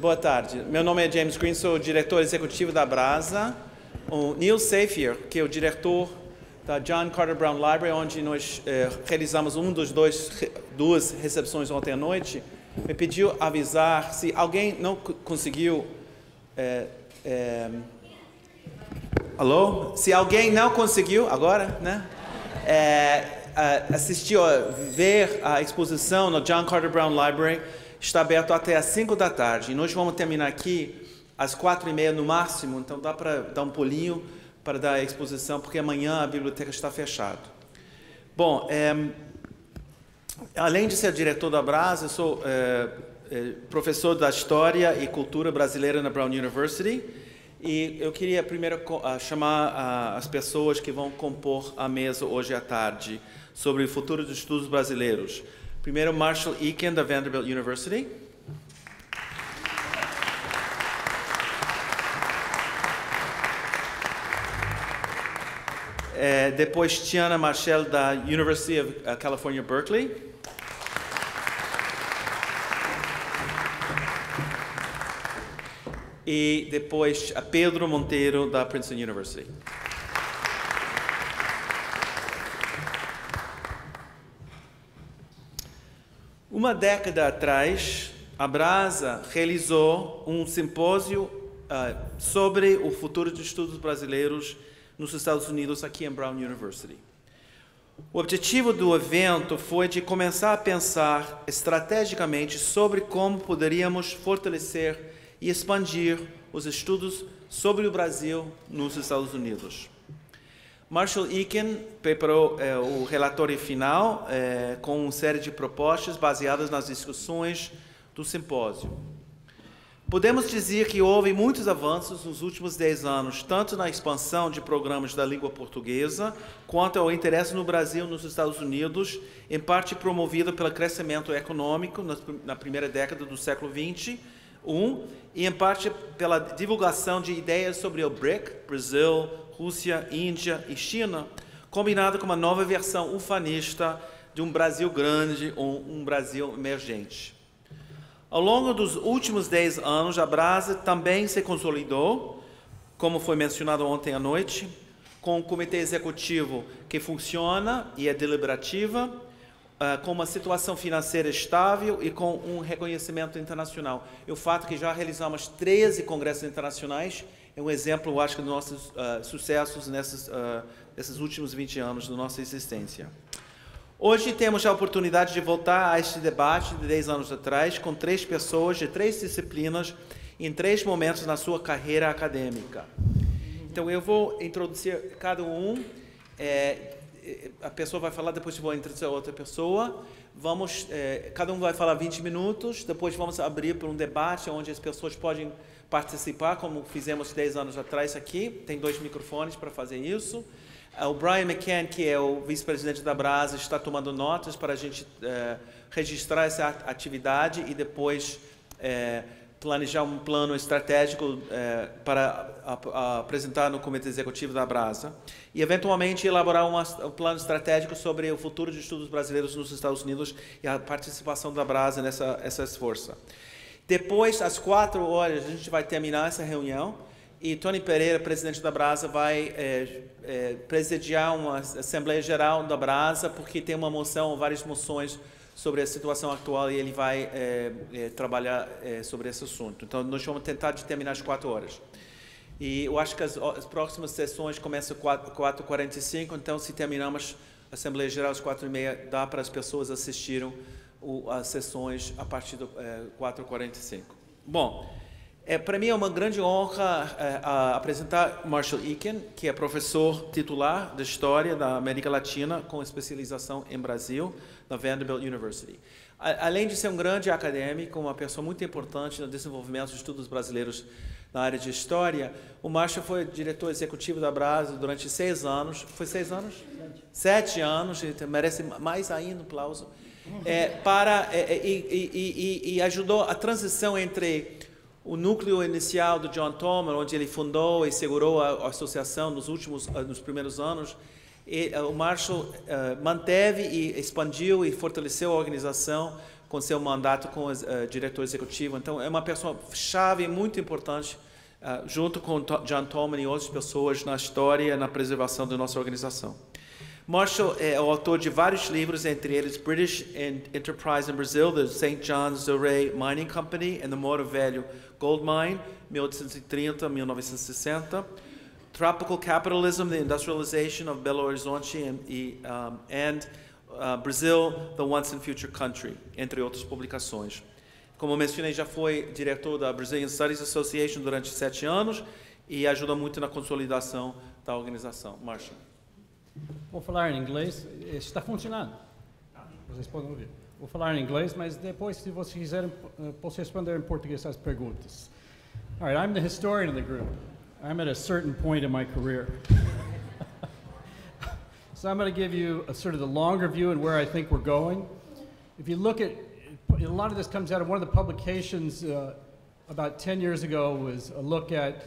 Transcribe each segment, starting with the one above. Boa tarde. Meu nome é James Green, sou diretor executivo da Brasa. O Neil Safier, que é o diretor da John Carter Brown Library, onde nós realizamos duas recepções ontem à noite, me pediu avisar se alguém não conseguiu... Alô? Se alguém não conseguiu, agora, né? Ver a exposição no John Carter Brown Library, está aberto até às 5 da tarde. E nós vamos terminar aqui às 4:30 no máximo, então dá para dar um pulinho para dar a exposição, porque amanhã a biblioteca está fechada. Bom, além de ser diretor da Brasa, eu sou professor da História e Cultura Brasileira na Brown University. E eu queria primeiro chamar as pessoas que vão compor a mesa hoje à tarde sobre o futuro dos estudos brasileiros. Primeiro, Marshall Eakin, da Vanderbilt University. Depois, Tiana Marshall, da University of California, Berkeley. E depois a Pedro Monteiro, da Princeton University. Uma década atrás, a Brasa realizou um simpósio sobre o futuro dos estudos brasileiros nos Estados Unidos, aqui em Brown University. O objetivo do evento foi de começar a pensar estrategicamente sobre como poderíamos fortalecer e expandir os estudos sobre o Brasil nos Estados Unidos. Marshall Eakin preparou o relatório final com uma série de propostas baseadas nas discussões do simpósio. Podemos dizer que houve muitos avanços nos últimos 10 anos, tanto na expansão de programas da língua portuguesa, quanto ao interesse no Brasil nos Estados Unidos, em parte promovido pelo crescimento econômico na primeira década do século XX, e em parte pela divulgação de ideias sobre o BRIC, Brasil, Rússia, Índia e China, combinado com uma nova versão ufanista de um Brasil grande ou um Brasil emergente. Ao longo dos últimos 10 anos, a Brasa também se consolidou, como foi mencionado ontem à noite, com um comitê executivo que funciona e é deliberativa, com uma situação financeira estável e com um reconhecimento internacional. E o fato que já realizamos 13 congressos internacionais é um exemplo, eu acho, dos nossos sucessos nesses últimos 20 anos da nossa existência. Hoje temos a oportunidade de voltar a este debate de 10 anos atrás com 3 pessoas de 3 disciplinas em 3 momentos na sua carreira acadêmica. Então, eu vou introduzir cada um. A pessoa vai falar, depois vou introduzir a outra pessoa. Cada um vai falar 20 minutos, depois vamos abrir para um debate onde as pessoas podem participar, como fizemos 10 anos atrás aqui. Tem 2 microfones para fazer isso. O Brian McCann, que é o vice-presidente da Brasa, está tomando notas para a gente registrar essa atividade e depois planejar um plano estratégico para apresentar no comitê executivo da Brasa e, eventualmente, elaborar um plano estratégico sobre o futuro de estudos brasileiros nos Estados Unidos e a participação da Brasa nessa esforça. Depois, às 4 horas, a gente vai terminar essa reunião e Tony Pereira, presidente da Brasa, vai presidiar uma Assembleia Geral da Brasa, porque tem uma moção, várias moções, sobre a situação atual, e ele vai trabalhar sobre esse assunto. Então, nós vamos tentar terminar às 4 horas. E eu acho que as próximas sessões começam às 4:45, então, se terminamos a Assembleia Geral às 4:30, dá para as pessoas assistirem as sessões a partir de 4:45. Bom, para mim é uma grande honra apresentar Marshall Eakin, que é professor titular de História da América Latina, com especialização em Brasil, na Vanderbilt University. Além de ser um grande acadêmico, uma pessoa muito importante no desenvolvimento dos estudos brasileiros na área de História, o Marshall foi diretor executivo da Brasa durante 6 anos. Foi 6 anos? 7 anos, merece mais ainda um aplauso. E ajudou a transição entre o núcleo inicial do John Thoman, onde ele fundou e segurou a associação nos primeiros anos, e o Marshall manteve e expandiu e fortaleceu a organização com seu mandato como diretor executivo. Então, é uma pessoa chave, muito importante, junto com John Thoman e outras pessoas na história e na preservação da nossa organização. Marshall é o autor de vários livros, entre eles British Enterprise in Brazil, The St. John's Doray Mining Company and the Moro Velho Gold Mine, 1830-1960, Tropical Capitalism, The Industrialization of Belo Horizonte and Brazil, The Once and Future Country, entre outras publicações. Como mencionei, já foi diretor da Brazilian Studies Association durante 7 anos e ajuda muito na consolidação da organização. Marshall. Vou falar em inglês. Está funcionando. Vocês podem ouvir. Vou falar em inglês, mas depois, se vocês quiserem, posso responder em português as perguntas. All right, I'm the historian of the group. I'm at a certain point in my career. So I'm going to give you a sort of the longer view and where I think we're going. If you look at, a lot of this comes out of one of the publications about 10 years ago was a look at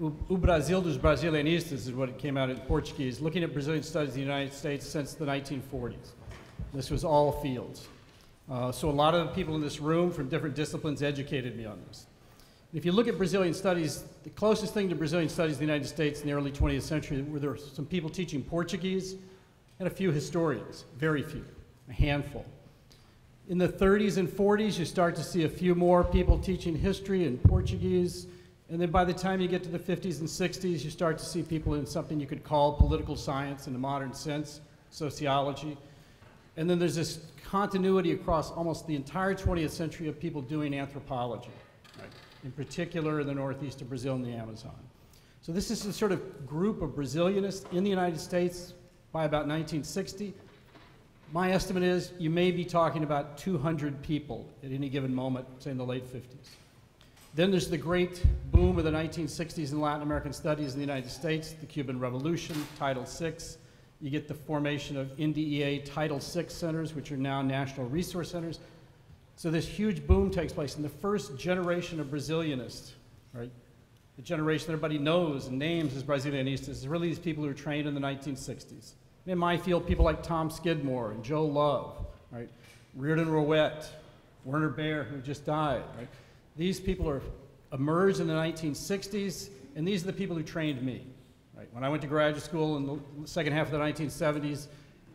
O Brasil dos Brasileiristas, is what it came out in Portuguese, looking at Brazilian studies in the United States since the 1940s. This was all fields. So a lot of the people in this room from different disciplines educated me on this. If you look at Brazilian studies, the closest thing to Brazilian studies in the United States in the early 20th century were there were some people teaching Portuguese and a few historians, very few, a handful. In the 30s and 40s, you start to see a few more people teaching history and Portuguese, and then by the time you get to the 50s and 60s, you start to see people in something you could call political science in the modern sense, sociology. And then there's this continuity across almost the entire 20th century of people doing anthropology. In particular in the northeast of Brazil and the Amazon. So this is the sort of group of Brazilianists in the United States by about 1960. My estimate is you may be talking about 200 people at any given moment, say in the late 50s. Then there's the great boom of the 1960s in Latin American studies in the United States, the Cuban Revolution, Title VI. You get the formation of NDEA Title VI centers, which are now national resource centers. So this huge boom takes place, and the first generation of Brazilianists, right? The generation that everybody knows and names as Brasilianistas is really these people who were trained in the 1960s. And in my field, people like Tom Skidmore and Joe Love, right? Reardon Rowett, Werner Baer, who just died, right? These people are emerged in the 1960s, and these are the people who trained me, right? When I went to graduate school in the second half of the 1970s,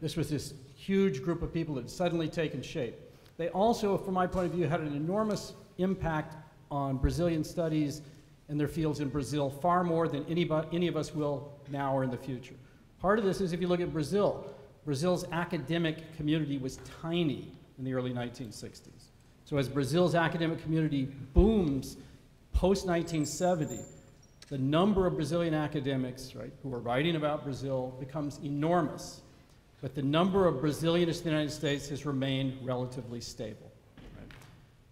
this was this huge group of people that had suddenly taken shape. They also, from my point of view, had an enormous impact on Brazilian studies and their fields in Brazil, far more than any of us will now or in the future. Part of this is if you look at Brazil, Brazil's academic community was tiny in the early 1960s. So as Brazil's academic community booms post-1970, the number of Brazilian academics, right, who are writing about Brazil becomes enormous. But the number of Brazilianists in the United States has remained relatively stable. Right?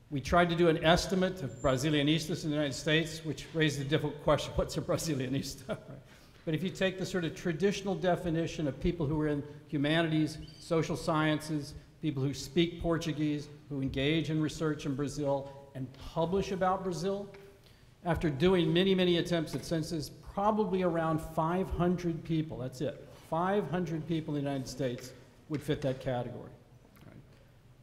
We tried to do an estimate of Brasilianistas in the United States, which raised the difficult question, what's a Brasilianista? Right? But if you take the sort of traditional definition of people who are in humanities, social sciences, people who speak Portuguese, who engage in research in Brazil, and publish about Brazil, after doing many, many attempts at census, probably around 500 people, that's it. 500 people in the United States would fit that category. Right?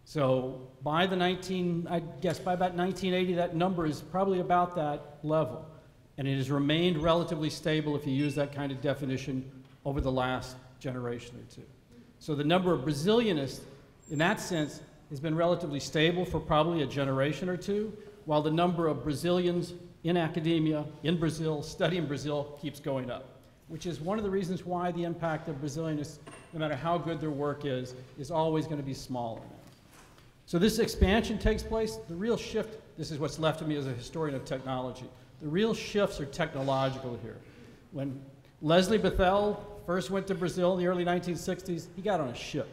So by the about 1980, that number is probably about that level. And it has remained relatively stable if you use that kind of definition over the last generation or two. So the number of Brazilianists in that sense has been relatively stable for probably a generation or two, while the number of Brazilians in academia, in Brazil, studying Brazil, keeps going up, which is one of the reasons why the impact of Brazilianists, no matter how good their work is always going to be smaller. So this expansion takes place. The real shift, this is what's left of me as a historian of technology. The real shifts are technological here. When Leslie Bethel first went to Brazil in the early 1960s, he got on a ship,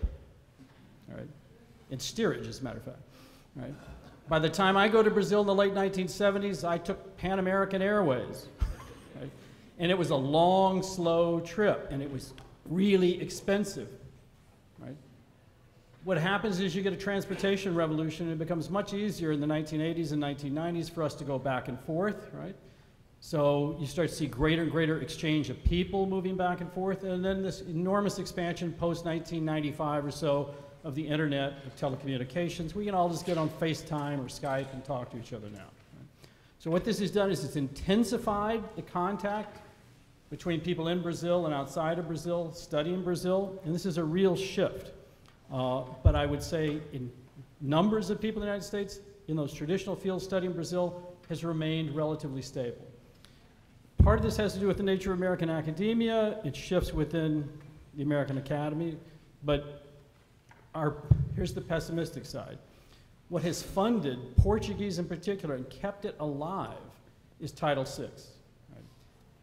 all right? In steerage, as a matter of fact, all right? By the time I go to Brazil in the late 1970s, I took Pan American Airways. And it was a long, slow trip, and it was really expensive, right? What happens is you get a transportation revolution, and it becomes much easier in the 1980s and 1990s for us to go back and forth, right? So you start to see greater and greater exchange of people moving back and forth, and then this enormous expansion post-1995 or so of the internet, of telecommunications. We can all just get on FaceTime or Skype and talk to each other now. So what this has done is it's intensified the contact between people in Brazil and outside of Brazil, studying Brazil, and this is a real shift. But I would say in numbers of people in the United States, in those traditional fields studying Brazil, has remained relatively stable. Part of this has to do with the nature of American academia. It shifts within the American academy, but here's the pessimistic side. What has funded Portuguese in particular and kept it alive is Title VI. Right?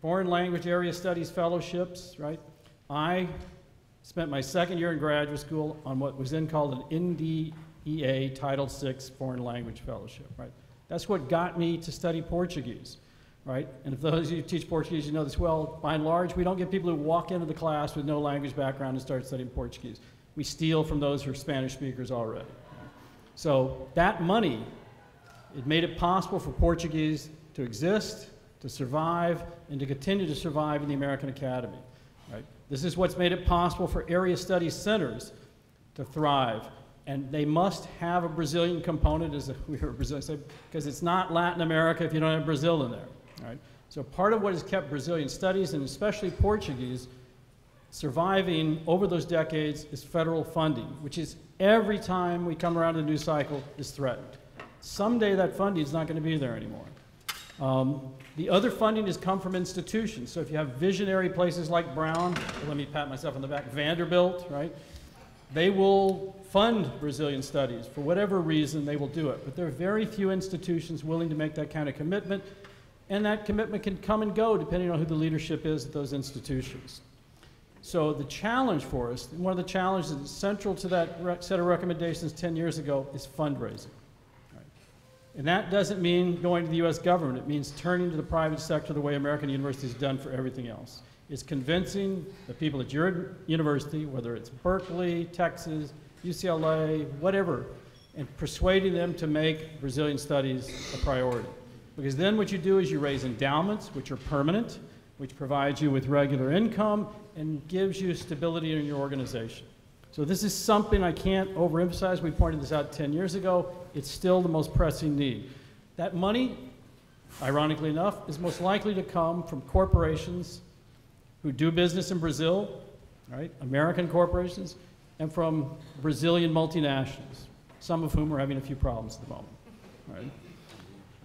Foreign language area studies fellowships, right? I spent my second year in graduate school on what was then called an NDEA Title VI foreign language fellowship, right? That's what got me to study Portuguese, right? And if those of you who teach Portuguese, you know this well. By and large, we don't get people who walk into the class with no language background and start studying Portuguese. We steal from those who are Spanish speakers already. So that money, it made it possible for Portuguese to exist, to survive, and to continue to survive in the American academy. Right? This is what's made it possible for area study centers to thrive. And they must have a Brazilian component, as we heard Brazilians say, because it's not Latin America if you don't have Brazil in there. Right? So part of what has kept Brazilian studies, and especially Portuguese, surviving over those decades is federal funding, which is every time we come around to the new cycle is threatened. Someday that funding is not going to be there anymore. The other funding has come from institutions. So if you have visionary places like Brown, let me pat myself on the back, Vanderbilt, right? They will fund Brazilian studies. For whatever reason, they will do it. But there are very few institutions willing to make that kind of commitment. And that commitment can come and go depending on who the leadership is at those institutions. So the challenge for us, one of the challenges that's central to that set of recommendations 10 years ago is fundraising. Right? And that doesn't mean going to the US government. It means turning to the private sector the way American universities have done for everything else. It's convincing the people at your university, whether it's Berkeley, Texas, UCLA, whatever, and persuading them to make Brazilian studies a priority. Because then what you do is you raise endowments, which are permanent, which provides you with regular income and gives you stability in your organization. So this is something I can't overemphasize. We pointed this out 10 years ago. It's still the most pressing need. That money, ironically enough, is most likely to come from corporations who do business in Brazil, right? American corporations, and from Brazilian multinationals, some of whom are having a few problems at the moment. Right?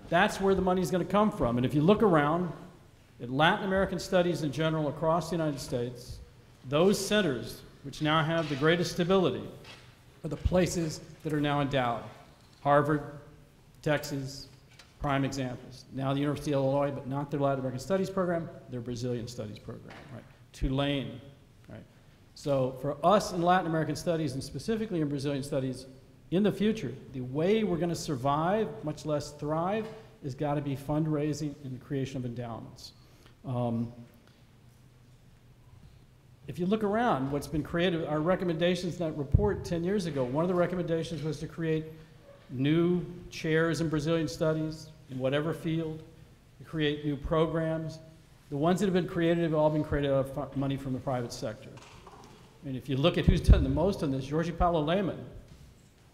That's where the money's going to come from. And if you look around, in Latin American studies in general across the United States, those centers which now have the greatest stability are the places that are now endowed. Harvard, Texas, prime examples. Now the University of Illinois, but not their Latin American studies program, their Brazilian studies program, right? Tulane, right? So for us in Latin American studies and specifically in Brazilian studies, in the future, the way we're going to survive, much less thrive, has got to be fundraising and the creation of endowments. If you look around, what's been created, our recommendations in that report 10 years ago, one of the recommendations was to create new chairs in Brazilian studies, in whatever field, to create new programs. The ones that have been created have all been created out of money from the private sector. And if you look at who's done the most on this, Jorge Paulo Lemann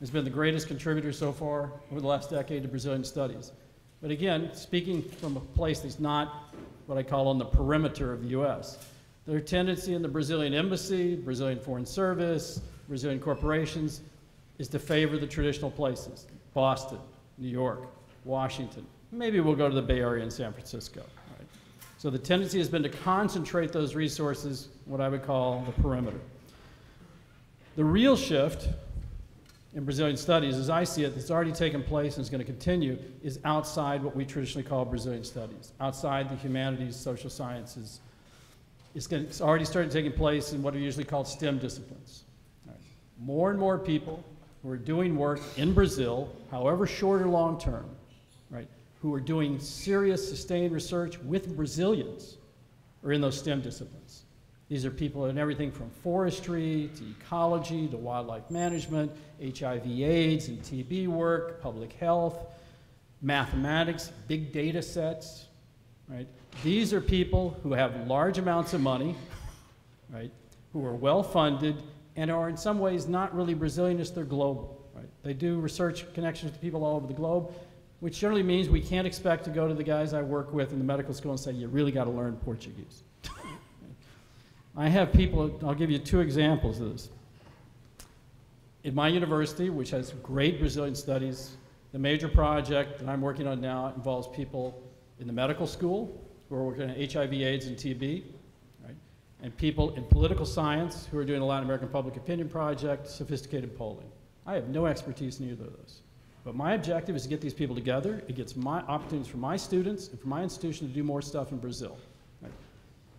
has been the greatest contributor so far over the last decade to Brazilian studies. But again, speaking from a place that's not what I call on the perimeter of the U.S. Their tendency in the Brazilian embassy, Brazilian foreign service, Brazilian corporations is to favor the traditional places, Boston, New York, Washington. Maybe we'll go to the Bay Area and San Francisco. Right? So the tendency has been to concentrate those resources, what I would call the perimeter. The real shift in Brazilian studies, as I see it, that's already taken place and is going to continue, is outside what we traditionally call Brazilian studies, outside the humanities, social sciences. It's already started taking place in what are usually called STEM disciplines. Right. More and more people who are doing work in Brazil, however short or long term, right, who are doing serious, sustained research with Brazilians are in those STEM disciplines. These are people in everything from forestry to ecology to wildlife management, HIV/AIDS and TB work, public health, mathematics, big data sets. Right? These are people who have large amounts of money, right, who are well funded and are in some ways not really Brazilianist, they're global. Right? They do research connections to people all over the globe, which generally means we can't expect to go to the guys I work with in the medical school and say, you really got to learn Portuguese. I have people, I'll give you two examples of this. In my university, which has great Brazilian studies, the major project that I'm working on now involves people in the medical school who are working on HIV, AIDS, and TB, right? And people in political science who are doing a Latin American public opinion project, sophisticated polling. I have no expertise in either of those. But my objective is to get these people together. It gets my opportunities for my students and for my institution to do more stuff in Brazil. Right?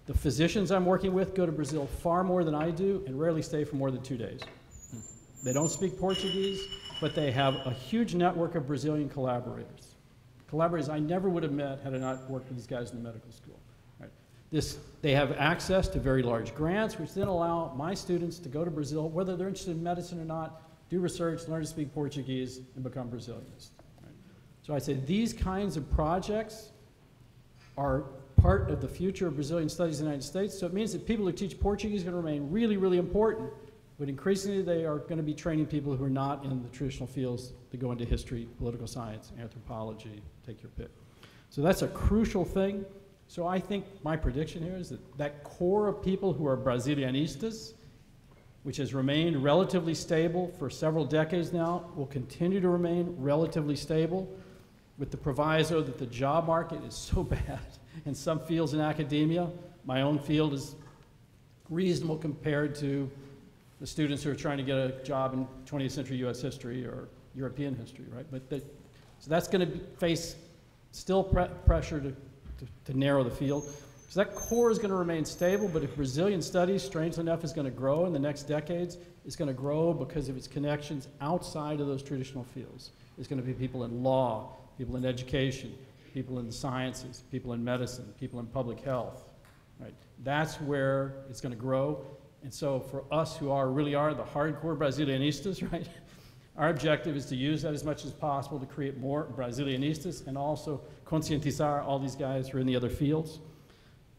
The physicians I'm working with go to Brazil far more than I do and rarely stay for more than 2 days. They don't speak Portuguese, but they have a huge network of Brazilian collaborators. Collaborators I never would have met had I not worked with these guys in the medical school. Right? They have access to very large grants, which then allow my students to go to Brazil, whether they're interested in medicine or not, do research, learn to speak Portuguese, and become Brazilianists. Right? So I say these kinds of projects are part of the future of Brazilian studies in the United States, so it means that people who teach Portuguese are going to remain really, really important. But increasingly, they are going to be training people who are not in the traditional fields that go into history, political science, anthropology, take your pick. So that's a crucial thing. So I think my prediction here is that that core of people who are Brazilianistas, which has remained relatively stable for several decades now, will continue to remain relatively stable with the proviso that the job market is so bad in some fields in academia. My own field is reasonable compared to the students who are trying to get a job in 20th century US history or European history, right? But so that's going to face still pressure to narrow the field. So that core is going to remain stable, but if Brazilian studies, strangely enough, is going to grow in the next decades, it's going to grow because of its connections outside of those traditional fields. It's going to be people in law, people in education, people in the sciences, people in medicine, people in public health, right? That's where it's going to grow. And so for us who really are the hardcore Brazilianistas, right, our objective is to use that as much as possible to create more Brazilianistas and also conscientizar all these guys who are in the other fields.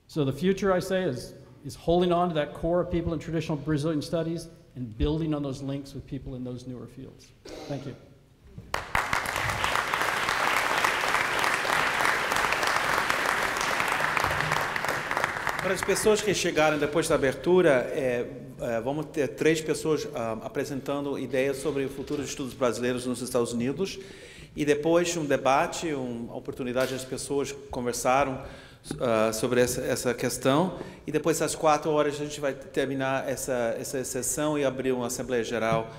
So the future, I say, is holding on to that core of people in traditional Brazilian studies and building on those links with people in those newer fields. Thank you. Para as pessoas que chegaram depois da abertura, vamos ter 3 pessoas apresentando ideias sobre o futuro de estudos brasileiros nos Estados Unidos e depois um debate, uma oportunidade as pessoas conversaram sobre essa questão e depois às 4 horas a gente vai terminar essa sessão e abrir uma Assembleia Geral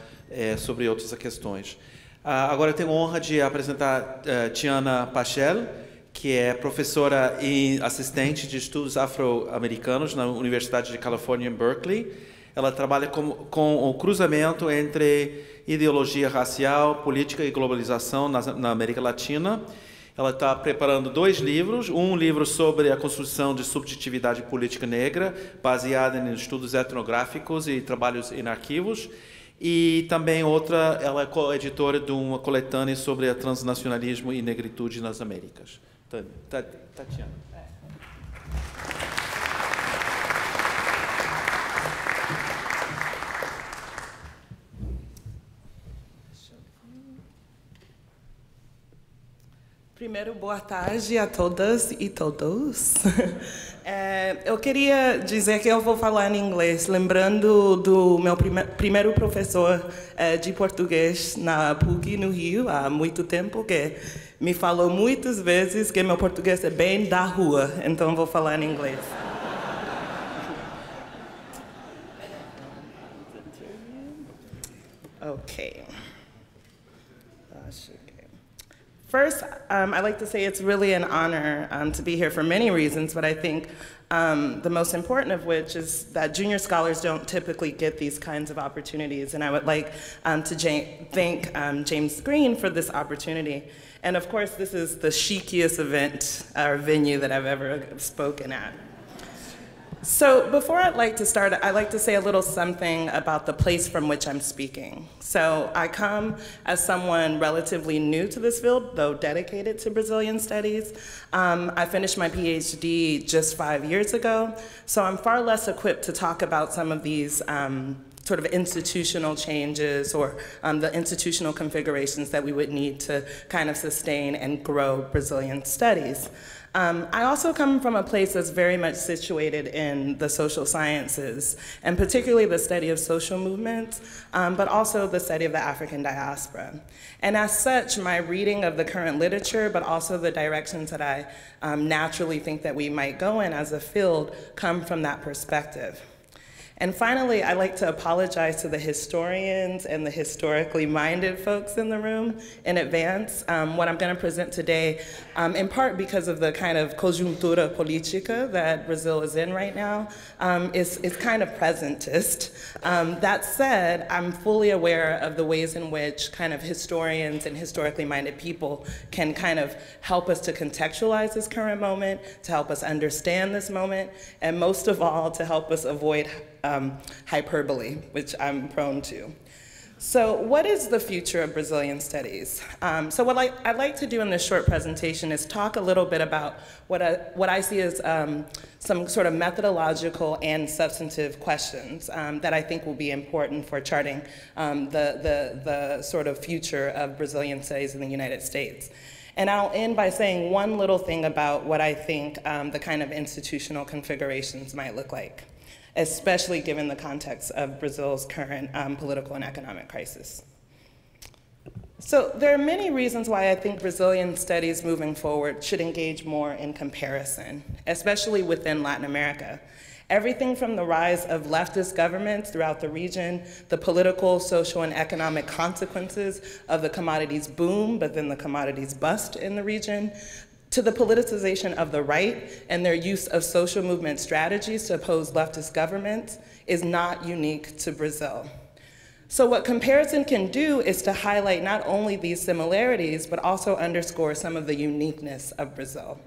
sobre outras questões. Agora eu tenho a honra de apresentar Tiana Marshall, que é professora e assistente de estudos afro-americanos na Universidade de California, em Berkeley. Ela trabalha com o cruzamento entre ideologia racial, política e globalização na América Latina. Ela está preparando 2 livros, um livro sobre a construção de subjetividade política negra, baseada em estudos etnográficos e trabalhos em arquivos, e também outra, ela é coeditora de uma coletânea sobre transnacionalismo e negritude nas Américas. Tatiana. Primeiro, boa tarde a todas e todos. Eu queria dizer que eu vou falar em inglês, lembrando do meu primeiro professor de português na PUC, no Rio, há muito tempo, que me falou muitas vezes que meu português é bem da rua, então vou falar em inglês. Okay. First, I'd like to say it's really an honor to be here for many reasons, but I think the most important of which is that junior scholars don't typically get these kinds of opportunities, and I would like to thank James Green for this opportunity. And of course, this is the chicest event or venue that I've ever spoken at. So before I'd like to start, I'd like to say a little something about the place from which I'm speaking. So I come as someone relatively new to this field, though dedicated to Brazilian studies. I finished my PhD just 5 years ago, so I'm far less equipped to talk about some of these sort of institutional changes or the institutional configurations that we would need to kind of sustain and grow Brazilian studies. I also come from a place that's very much situated in the social sciences, and particularly the study of social movements, but also the study of the African diaspora. And as such, my reading of the current literature, but also the directions that I naturally think that we might go in as a field, come from that perspective. And finally, I'd like to apologize to the historians and the historically minded folks in the room in advance. What I'm going to present today, in part because of the kind of conjuntura política that Brazil is in right now, is kind of presentist. That said, I'm fully aware of the ways in which kind of historians and historically minded people can kind of help us to contextualize this current moment, to help us understand this moment, and most of all, to help us avoid hyperbole, which I'm prone to. So what is the future of Brazilian studies? So what I'd like to do in this short presentation is talk a little bit about what I see as some sort of methodological and substantive questions that I think will be important for charting the sort of future of Brazilian studies in the United States. And I'll end by saying one little thing about what I think the kind of institutional configurations might look like, especially given the context of Brazil's current political and economic crisis. So there are many reasons why I think Brazilian studies moving forward should engage more in comparison, especially within Latin America. Everything from the rise of leftist governments throughout the region, the political, social, and economic consequences of the commodities boom, but then the commodities bust in the region, to the politicization of the right and their use of social movement strategies to oppose leftist governments, is not unique to Brazil. So what comparison can do is to highlight not only these similarities, but also underscore some of the uniqueness of Brazil.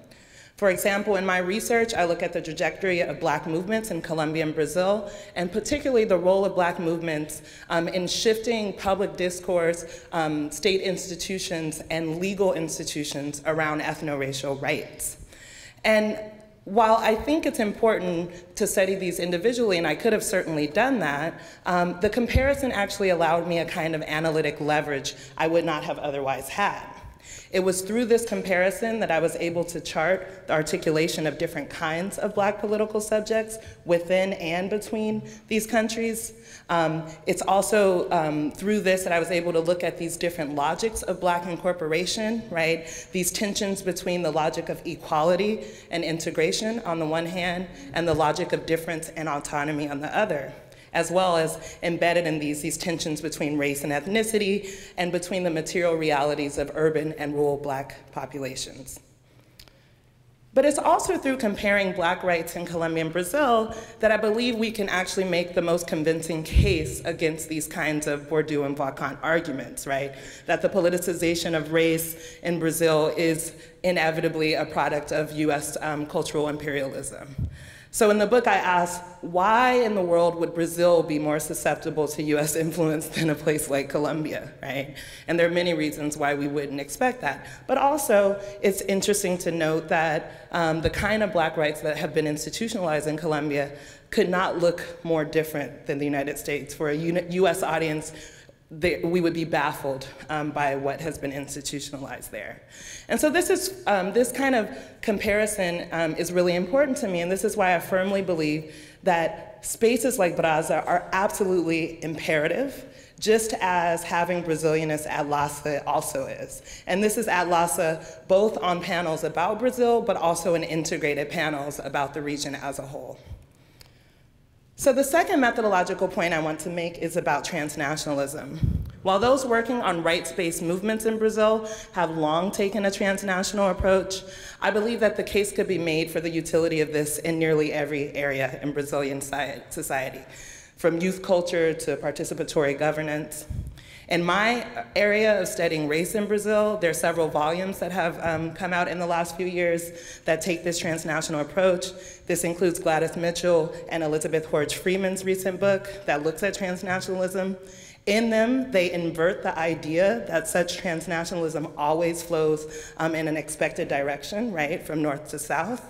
For example, in my research, I look at the trajectory of Black movements in Colombia and Brazil, and particularly the role of Black movements in shifting public discourse, state institutions, and legal institutions around ethno-racial rights. And while I think it's important to study these individually, and I could have certainly done that, the comparison actually allowed me a kind of analytic leverage I would not have otherwise had. It was through this comparison that I was able to chart the articulation of different kinds of Black political subjects within and between these countries. It's also through this that I was able to look at these different logics of Black incorporation, right? These tensions between the logic of equality and integration on the one hand, and the logic of difference and autonomy on the other, as well as embedded in these tensions between race and ethnicity and between the material realities of urban and rural Black populations. But it's also through comparing Black rights in Colombia and Brazil that I believe we can actually make the most convincing case against these kinds of Bourdieu and Vaucan arguments, right? That the politicization of race in Brazil is inevitably a product of US cultural imperialism. So in the book, I asked, why in the world would Brazil be more susceptible to US influence than a place like Colombia, right? And there are many reasons why we wouldn't expect that. But also, it's interesting to note that the kind of Black rights that have been institutionalized in Colombia could not look more different than the United States. For a US audience, we would be baffled by what has been institutionalized there. And so this is this kind of comparison is really important to me, and this is why I firmly believe that spaces like Brasa are absolutely imperative, just as having Brazilianists at LASA also is. And this is at LASA both on panels about Brazil, but also in integrated panels about the region as a whole. So the second methodological point I want to make is about transnationalism. While those working on rights-based movements in Brazil have long taken a transnational approach, I believe that the case could be made for the utility of this in nearly every area in Brazilian society, from youth culture to participatory governance. In my area of studying race in Brazil, there are several volumes that have come out in the last few years that take this transnational approach. This includes Gladys Mitchell and Elizabeth Horridge Freeman's recent book that looks at transnationalism. In them, they invert the idea that such transnationalism always flows in an expected direction, right, from north to south.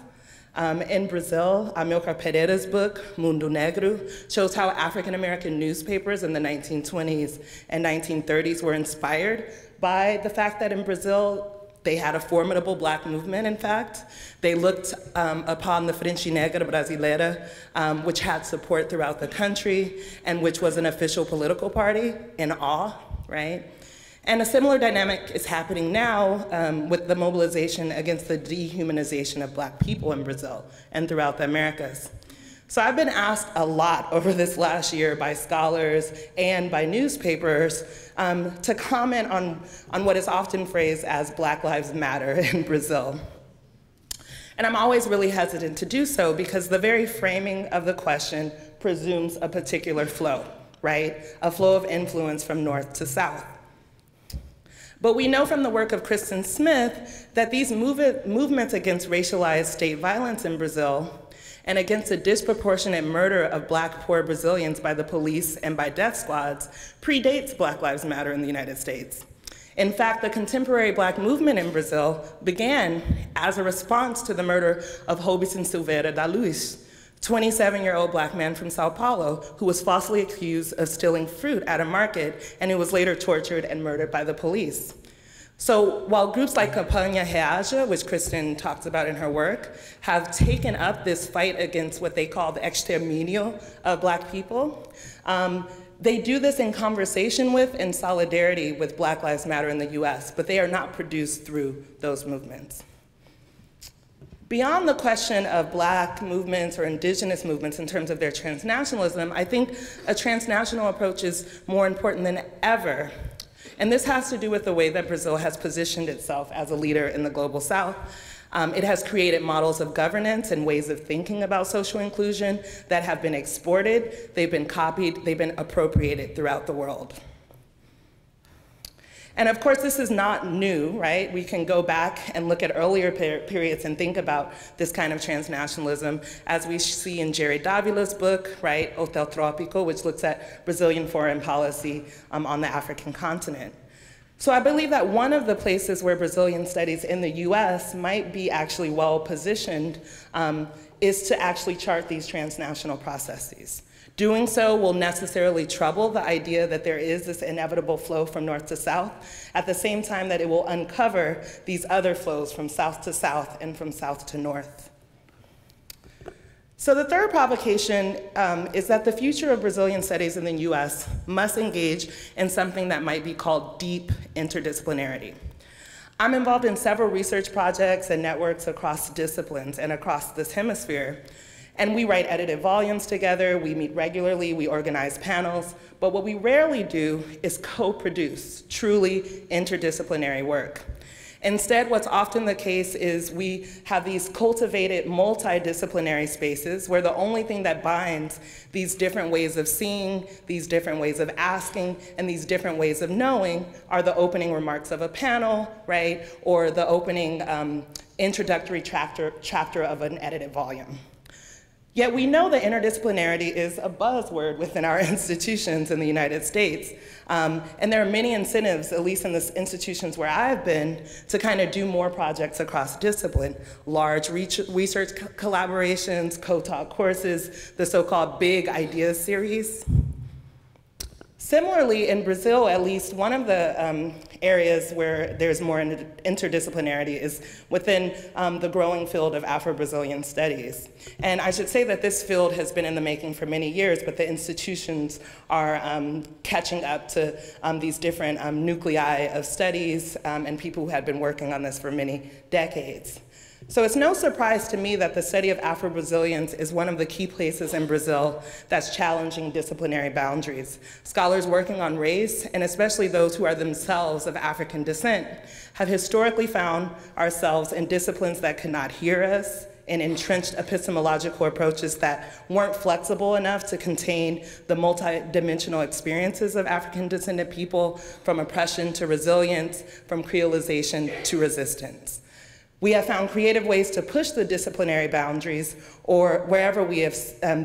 In Brazil, Amilcar Pereira's book, Mundo Negro, shows how African-American newspapers in the 1920s and 1930s were inspired by the fact that in Brazil, they had a formidable black movement, in fact. They looked upon the Frente Negra Brasileira, which had support throughout the country and which was an official political party, in awe, right? And a similar dynamic is happening now with the mobilization against the dehumanization of black people in Brazil and throughout the Americas. So I've been asked a lot over this last year by scholars and by newspapers to comment on what is often phrased as Black Lives Matter in Brazil. And I'm always really hesitant to do so because the very framing of the question presumes a particular flow, right? A flow of influence from north to south. But we know from the work of Kristen Smith that these movements against racialized state violence in Brazil and against the disproportionate murder of black poor Brazilians by the police and by death squads predates Black Lives Matter in the United States. In fact, the contemporary black movement in Brazil began as a response to the murder of Robson Silveira da Luz, 27-year-old black man from Sao Paulo who was falsely accused of stealing fruit at a market and who was later tortured and murdered by the police. So while groups like Campanha Reaja, which Kristen talks about in her work, have taken up this fight against what they call the exterminio of black people, they do this in conversation with and solidarity with Black Lives Matter in the US, but they are not produced through those movements. Beyond the question of black movements or indigenous movements in terms of their transnationalism, I think a transnational approach is more important than ever. And this has to do with the way that Brazil has positioned itself as a leader in the global south. It has created models of governance and ways of thinking about social inclusion that have been exported, they've been copied, they've been appropriated throughout the world. And of course, this is not new, right? We can go back and look at earlier periods and think about this kind of transnationalism, as we see in Jerry Davila's book, right, Hotel Tropico, which looks at Brazilian foreign policy on the African continent. So I believe that one of the places where Brazilian studies in the US might be actually well positioned is to actually chart these transnational processes. Doing so will necessarily trouble the idea that there is this inevitable flow from north to south, at the same time that it will uncover these other flows from south to south and from south to north. So the third provocation is that the future of Brazilian studies in the US must engage in something that might be called deep interdisciplinarity. I'm involved in several research projects and networks across disciplines and across this hemisphere. And we write edited volumes together, we meet regularly, we organize panels, but what we rarely do is co-produce truly interdisciplinary work. Instead, what's often the case is we have these cultivated multidisciplinary spaces where the only thing that binds these different ways of seeing, these different ways of asking, and these different ways of knowing are the opening remarks of a panel, right, or the opening introductory chapter of an edited volume. Yet we know that interdisciplinarity is a buzzword within our institutions in the United States. And there are many incentives, at least in the institutions where I've been, to kind of do more projects across discipline. Large research collaborations, co-taught courses, the so-called Big Ideas series. Similarly, in Brazil, at least, one of the areas where there's more interdisciplinarity is within the growing field of Afro-Brazilian studies. And I should say that this field has been in the making for many years, but the institutions are catching up to these different nuclei of studies and people who had been working on this for many decades. So it's no surprise to me that the study of Afro-Brazilians is one of the key places in Brazil that's challenging disciplinary boundaries. Scholars working on race, and especially those who are themselves of African descent, have historically found ourselves in disciplines that could not hear us, in entrenched epistemological approaches that weren't flexible enough to contain the multidimensional experiences of African descended people, from oppression to resilience, from creolization to resistance. We have found creative ways to push the disciplinary boundaries or wherever we have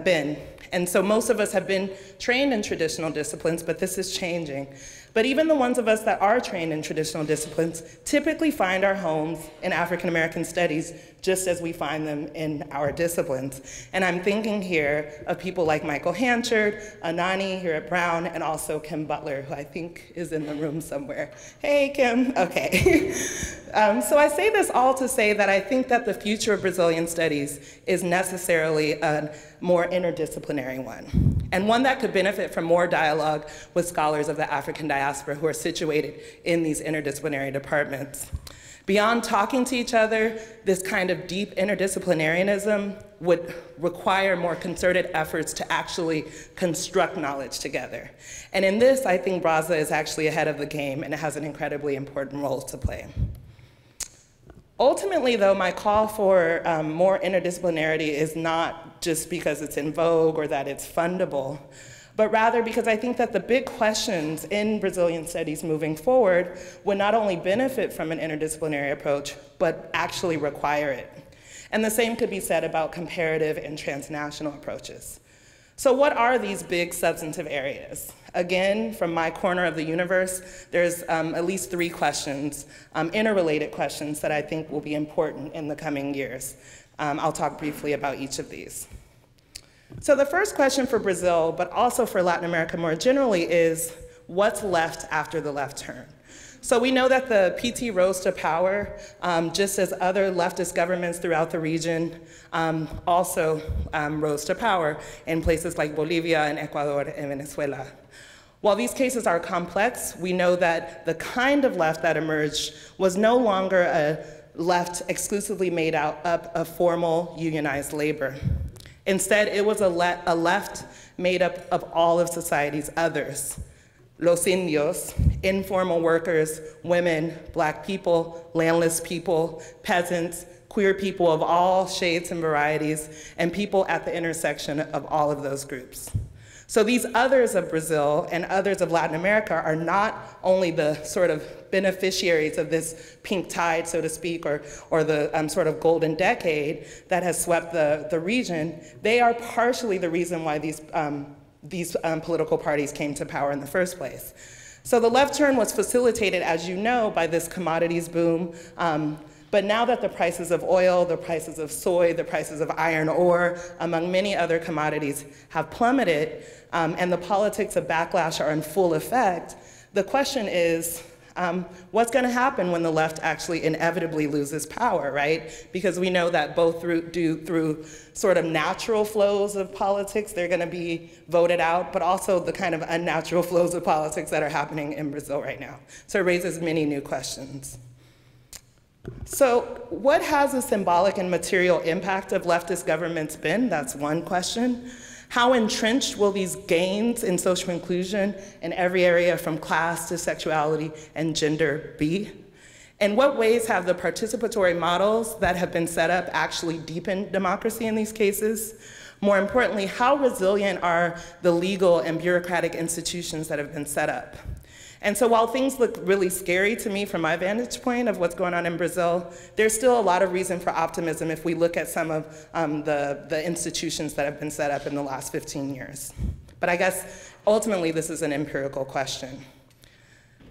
been. And so most of us have been trained in traditional disciplines, but this is changing. But even the ones of us that are trained in traditional disciplines typically find our homes in African American studies just as we find them in our disciplines. And I'm thinking here of people like Michael Hanchard, Anani here at Brown, and also Kim Butler, who I think is in the room somewhere. Hey, Kim. Okay. So I say this all to say that I think that the future of Brazilian studies is necessarily a more interdisciplinary one, and one that could benefit from more dialogue with scholars of the African diaspora who are situated in these interdisciplinary departments. Beyond talking to each other, this kind of deep interdisciplinarianism would require more concerted efforts to actually construct knowledge together. And in this, I think Brasa is actually ahead of the game and it has an incredibly important role to play. Ultimately, though, my call for more interdisciplinarity is not just because it's in vogue or that it's fundable, but rather because I think that the big questions in Brazilian studies moving forward would not only benefit from an interdisciplinary approach, but actually require it. And the same could be said about comparative and transnational approaches. So what are these big substantive areas? Again, from my corner of the universe, there's at least three questions, interrelated questions that I think will be important in the coming years. I'll talk briefly about each of these. So the first question for Brazil, but also for Latin America more generally, is what's left after the left turn? So we know that the PT rose to power, just as other leftist governments throughout the region also rose to power in places like Bolivia and Ecuador and Venezuela. While these cases are complex, we know that the kind of left that emerged was no longer a left exclusively made up of formal unionized labor. Instead, it was a left made up of all of society's others. Los indios, informal workers, women, black people, landless people, peasants, queer people of all shades and varieties, and people at the intersection of all of those groups. So these others of Brazil and others of Latin America are not only the sort of beneficiaries of this pink tide, so to speak, or the sort of golden decade that has swept the region. They are partially the reason why these political parties came to power in the first place. So the left turn was facilitated, as you know, by this commodities boom. But now that the prices of oil, the prices of soy, the prices of iron ore, among many other commodities, have plummeted, and the politics of backlash are in full effect, the question is, what's going to happen when the left actually inevitably loses power, right? Because we know that both through sort of natural flows of politics, they're going to be voted out, but also the kind of unnatural flows of politics that are happening in Brazil right now. So it raises many new questions. So what has the symbolic and material impact of leftist governments been? That's one question. How entrenched will these gains in social inclusion in every area from class to sexuality and gender be? In what ways have the participatory models that have been set up actually deepened democracy in these cases? More importantly, how resilient are the legal and bureaucratic institutions that have been set up? And so while things look really scary to me from my vantage point of what's going on in Brazil, there's still a lot of reason for optimism if we look at some of the institutions that have been set up in the last 15 years. But I guess ultimately this is an empirical question.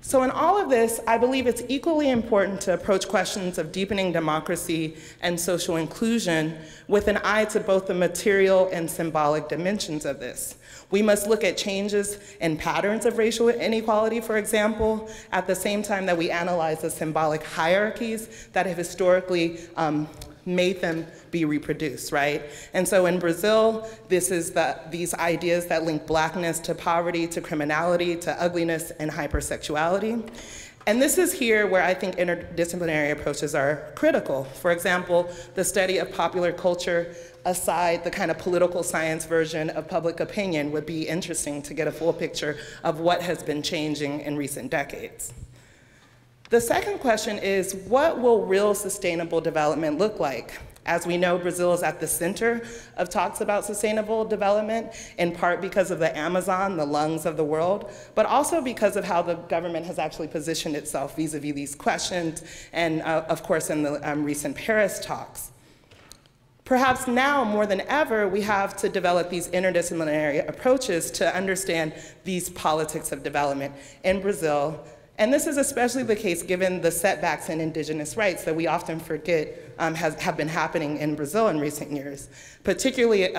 So in all of this, I believe it's equally important to approach questions of deepening democracy and social inclusion with an eye to both the material and symbolic dimensions of this. We must look at changes in patterns of racial inequality, for example, at the same time that we analyze the symbolic hierarchies that have historically made them be reproduced, right? And so in Brazil, this is these ideas that link blackness to poverty, to criminality, to ugliness, and hypersexuality. And this is here where I think interdisciplinary approaches are critical. For example, the study of popular culture aside, the kind of political science version of public opinion would be interesting to get a full picture of what has been changing in recent decades. The second question is, what will real sustainable development look like? As we know, Brazil is at the center of talks about sustainable development, in part because of the Amazon, the lungs of the world, but also because of how the government has actually positioned itself vis-a-vis these questions, and of course in the recent Paris talks. Perhaps now, more than ever, we have to develop these interdisciplinary approaches to understand these politics of development in Brazil. And this is especially the case given the setbacks in indigenous rights that we often forget have been happening in Brazil in recent years, particularly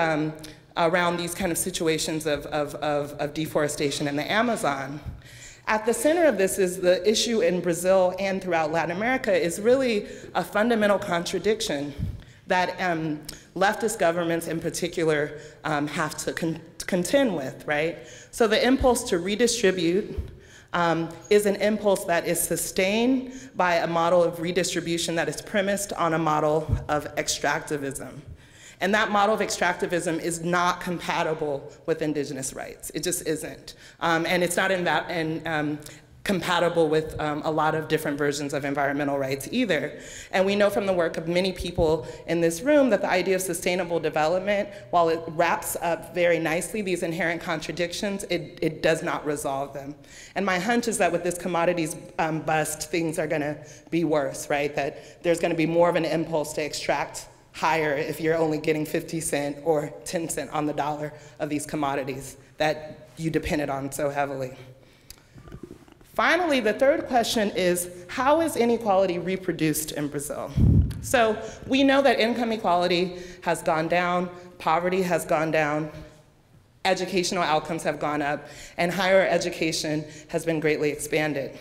around these kind of situations of deforestation in the Amazon. At the center of this is the issue in Brazil and throughout Latin America is really a fundamental contradiction that leftist governments in particular have to contend with, right? So the impulse to redistribute is an impulse that is sustained by a model of redistribution that is premised on a model of extractivism. And that model of extractivism is not compatible with indigenous rights. It just isn't. And it's not compatible with a lot of different versions of environmental rights either. And we know from the work of many people in this room that the idea of sustainable development, while it wraps up very nicely these inherent contradictions, it does not resolve them. And my hunch is that with this commodities bust, things are gonna be worse, right? That there's gonna be more of an impulse to extract higher if you're only getting 50 cent or 10 cent on the dollar of these commodities that you depended on so heavily. Finally, the third question is, how is inequality reproduced in Brazil? So we know that income equality has gone down, poverty has gone down, educational outcomes have gone up, and higher education has been greatly expanded.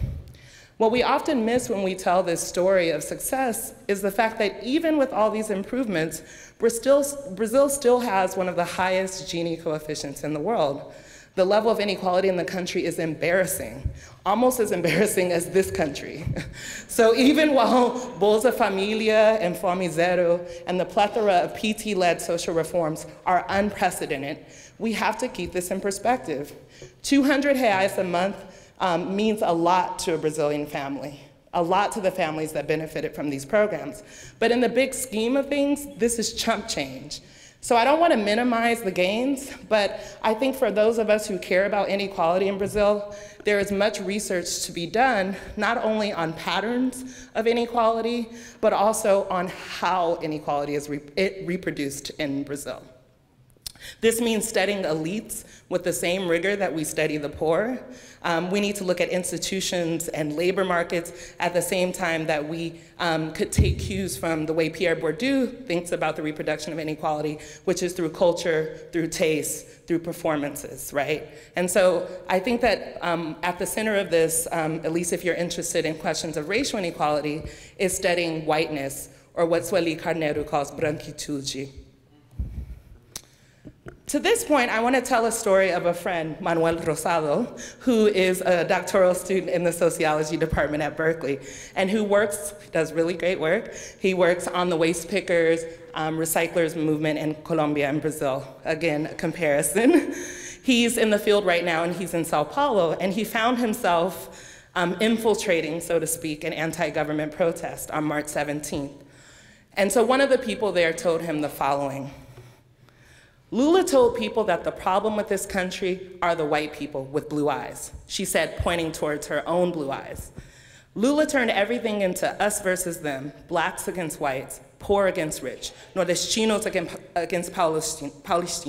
What we often miss when we tell this story of success is the fact that even with all these improvements, Brazil still has one of the highest Gini coefficients in the world. The level of inequality in the country is embarrassing, almost as embarrassing as this country. So even while Bolsa Família and Fome Zero and the plethora of PT-led social reforms are unprecedented, we have to keep this in perspective. 200 reais a month means a lot to a Brazilian family, a lot to the families that benefited from these programs. But in the big scheme of things, this is chump change. So I don't want to minimize the gains, but I think for those of us who care about inequality in Brazil, there is much research to be done, not only on patterns of inequality, but also on how inequality is reproduced in Brazil. This means studying elites with the same rigor that we study the poor. We need to look at institutions and labor markets at the same time that we could take cues from the way Pierre Bourdieu thinks about the reproduction of inequality, which is through culture, through taste, through performances, right? And so I think that at the center of this, at least if you're interested in questions of racial inequality, is studying whiteness, or what Sueli Carneiro calls branquitude. To this point, I want to tell a story of a friend, Manuel Rosado, who is a doctoral student in the sociology department at Berkeley, and who does really great work. He works on the waste pickers, recyclers movement in Colombia and Brazil. Again, a comparison. He's in the field right now, and he's in Sao Paulo, and he found himself infiltrating, so to speak, an anti-government protest on March 17th. And so one of the people there told him the following. Lula told people that the problem with this country are the white people with blue eyes, she said, pointing towards her own blue eyes. Lula turned everything into us versus them, blacks against whites, poor against rich, Nordestinos against Paulistas,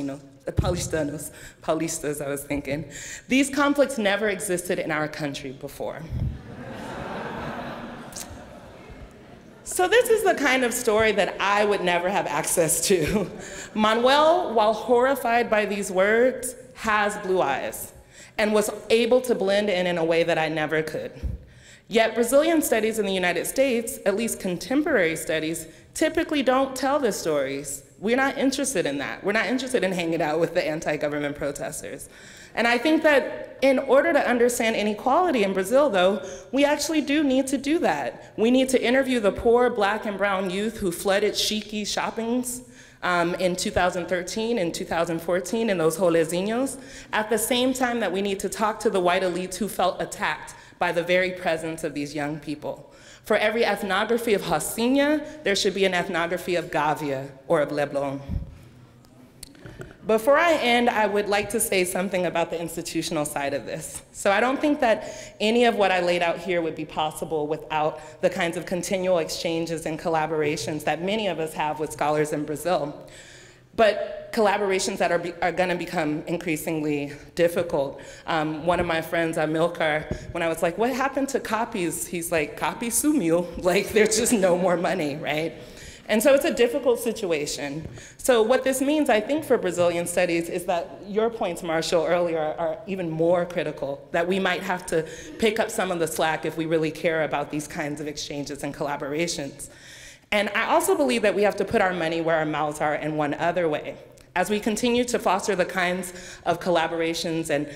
I was thinking. These conflicts never existed in our country before. So this is the kind of story that I would never have access to. Manuel, while horrified by these words, has blue eyes and was able to blend in a way that I never could. Yet Brazilian studies in the United States, at least contemporary studies, typically don't tell the stories. We're not interested in that. We're not interested in hanging out with the anti-government protesters. And I think that in order to understand inequality in Brazil, though, we actually do need to do that. We need to interview the poor black and brown youth who flooded Chiqui shoppings in 2013 and 2014 in those rolezinhos, at the same time that we need to talk to the white elites who felt attacked by the very presence of these young people. For every ethnography of Rocinha, there should be an ethnography of Gávea or of Leblon. Before I end, I would like to say something about the institutional side of this. So I don't think that any of what I laid out here would be possible without the kinds of continual exchanges and collaborations that many of us have with scholars in Brazil. But collaborations that are going to become increasingly difficult. One of my friends, Amilcar, when I was like, what happened to copies? He's like, copy sumiu. Like, there's just no more money, right? And so it's a difficult situation. So what this means, I think, for Brazilian studies is that your points, Marshall, earlier are even more critical, that we might have to pick up some of the slack if we really care about these kinds of exchanges and collaborations. And I also believe that we have to put our money where our mouths are in one other way. As we continue to foster the kinds of collaborations and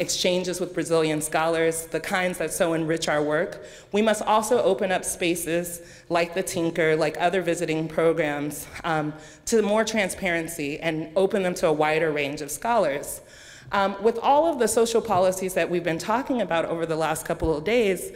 exchanges with Brazilian scholars, the kinds that so enrich our work, we must also open up spaces like the Tinker, like other visiting programs, to more transparency and open them to a wider range of scholars. With all of the social policies that we've been talking about over the last couple of days,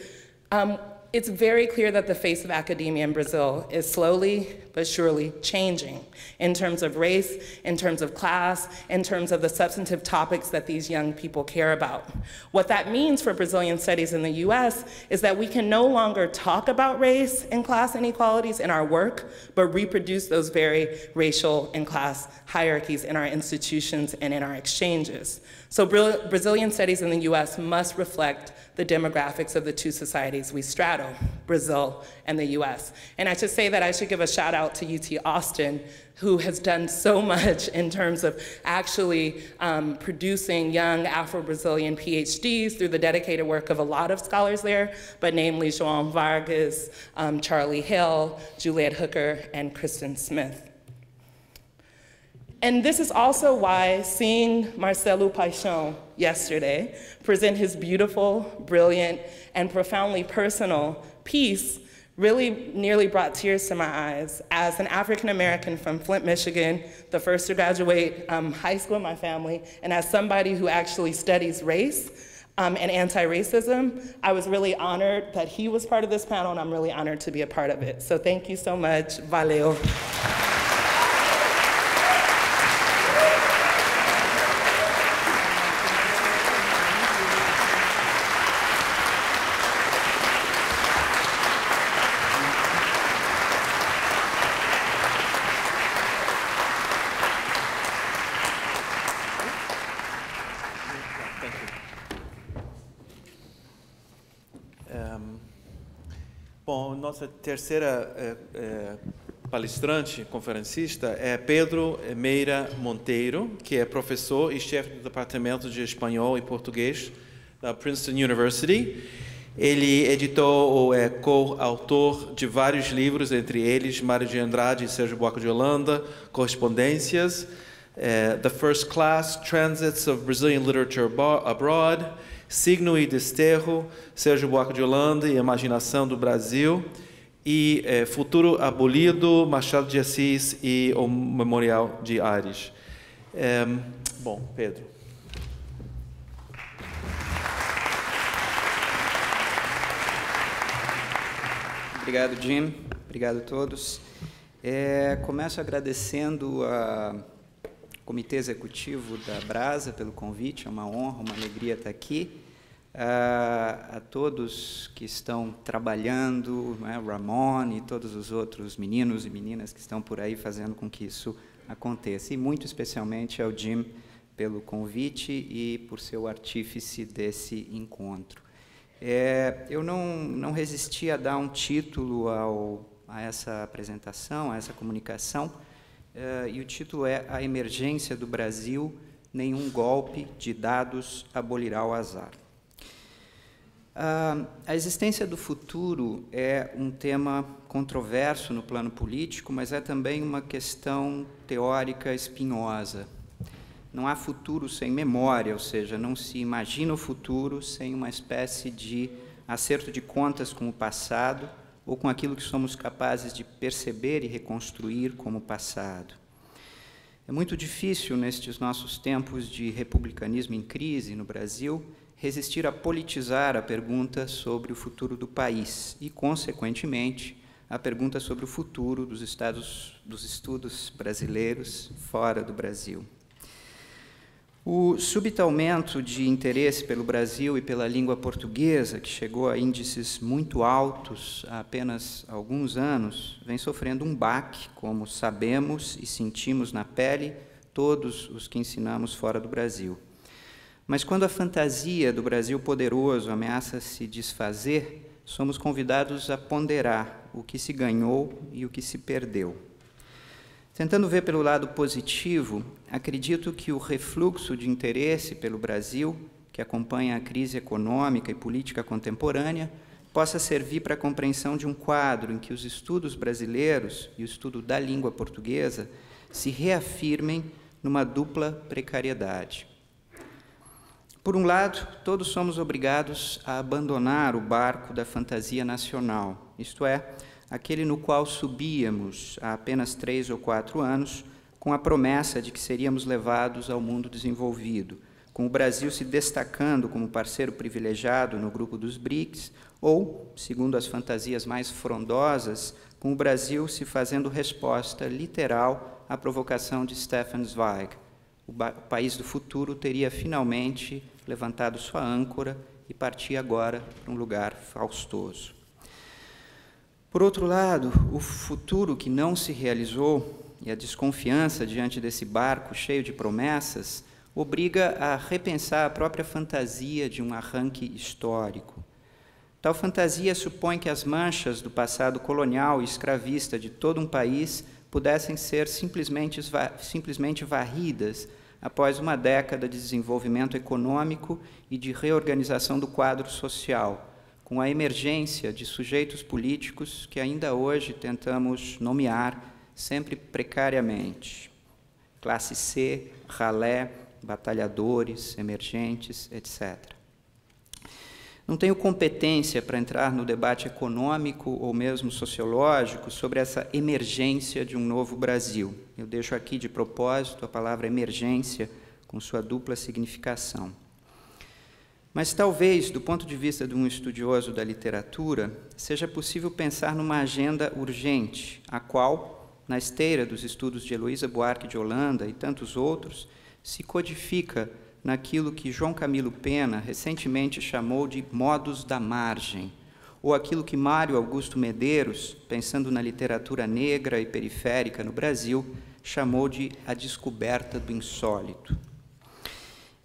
it's very clear that the face of academia in Brazil is slowly but surely changing in terms of race, in terms of class, in terms of the substantive topics that these young people care about. What that means for Brazilian studies in the US is that we can no longer talk about race and class inequalities in our work, but reproduce those very racial and class hierarchies in our institutions and in our exchanges. So Brazilian studies in the US must reflect the demographics of the two societies we straddle, Brazil and the US. And I should say that I should give a shout out to UT Austin, who has done so much in terms of actually producing young Afro-Brazilian PhDs through the dedicated work of a lot of scholars there, but namely João Vargas, Charlie Hale, Juliet Hooker, and Kristen Smith. And this is also why seeing Marcelo Paixão yesterday present his beautiful, brilliant, and profoundly personal piece really nearly brought tears to my eyes. As an African American from Flint, Michigan, the first to graduate high school in my family, and as somebody who actually studies race and anti-racism, I was really honored that he was part of this panel, and I'm really honored to be a part of it. So thank you so much. Valeu. Nossa terceira palestrante, conferencista, é Pedro Meira Monteiro, que é professor e chefe do Departamento de Espanhol e Português da Princeton University. Ele editou ou é co-autor de vários livros, entre eles Mário de Andrade e Sérgio Buarque de Holanda, Correspondências, The First Class, Transits of Brazilian Literature Abroad, Signo e Desterro, Sérgio Buarque de Holanda e Imaginação do Brasil, e Futuro Abolido, Machado de Assis e o Memorial de Aires. Bom, Pedro. Obrigado, Jim. Obrigado a todos. Começo agradecendo a Comitê Executivo da Brasa pelo convite, é uma honra, uma alegria estar aqui. A todos que estão trabalhando, né, Ramon e todos os outros meninos e meninas que estão por aí fazendo com que isso aconteça. E muito especialmente ao Jim pelo convite e por ser o artífice desse encontro. Eu não resisti a dar um título a essa apresentação, a essa comunicação, e o título é A Emergência do Brasil, Nenhum Golpe de Dados Abolirá o Azar. A existência do futuro é um tema controverso no plano político, mas é também uma questão teórica espinhosa. Não há futuro sem memória, ou seja, não se imagina o futuro sem uma espécie de acerto de contas com o passado, ou com aquilo que somos capazes de perceber e reconstruir como passado. É muito difícil, nestes nossos tempos de republicanismo em crise no Brasil, resistir a politizar a pergunta sobre o futuro do país e, consequentemente, a pergunta sobre o futuro dos estudos brasileiros fora do Brasil. O subaumento de interesse pelo Brasil e pela língua portuguesa, que chegou a índices muito altos há apenas alguns anos, vem sofrendo um baque, como sabemos e sentimos na pele todos os que ensinamos fora do Brasil. Mas quando a fantasia do Brasil poderoso ameaça se desfazer, somos convidados a ponderar o que se ganhou e o que se perdeu. Tentando ver pelo lado positivo, acredito que o refluxo de interesse pelo Brasil, que acompanha a crise econômica e política contemporânea, possa servir para a compreensão de um quadro em que os estudos brasileiros e o estudo da língua portuguesa se reafirmem numa dupla precariedade. Por um lado, todos somos obrigados a abandonar o barco da fantasia nacional, isto é, aquele no qual subíamos há apenas 3 ou 4 anos, com a promessa de que seríamos levados ao mundo desenvolvido, com o Brasil se destacando como parceiro privilegiado no grupo dos BRICS, ou, segundo as fantasias mais frondosas, com o Brasil se fazendo resposta literal à provocação de Stefan Zweig. O país do futuro teria finalmente levantado sua âncora e partia agora para um lugar faustoso. Por outro lado, o futuro que não se realizou e a desconfiança diante desse barco cheio de promessas obriga a repensar a própria fantasia de um arranque histórico. Tal fantasia supõe que as manchas do passado colonial e escravista de todo um país pudessem ser simplesmente varridas após uma década de desenvolvimento econômico e de reorganização do quadro social, com a emergência de sujeitos políticos que ainda hoje tentamos nomear, sempre precariamente. Classe C, ralé, batalhadores, emergentes, etc. Não tenho competência para entrar no debate econômico ou mesmo sociológico sobre essa emergência de um novo Brasil. Eu deixo aqui, de propósito, a palavra emergência com sua dupla significação. Mas talvez, do ponto de vista de um estudioso da literatura, seja possível pensar numa agenda urgente, a qual, na esteira dos estudos de Heloísa Buarque de Holanda e tantos outros, se codifica naquilo que João Camilo Pena recentemente chamou de modos da margem, ou aquilo que Mário Augusto Medeiros, pensando na literatura negra e periférica no Brasil, chamou de a descoberta do insólito.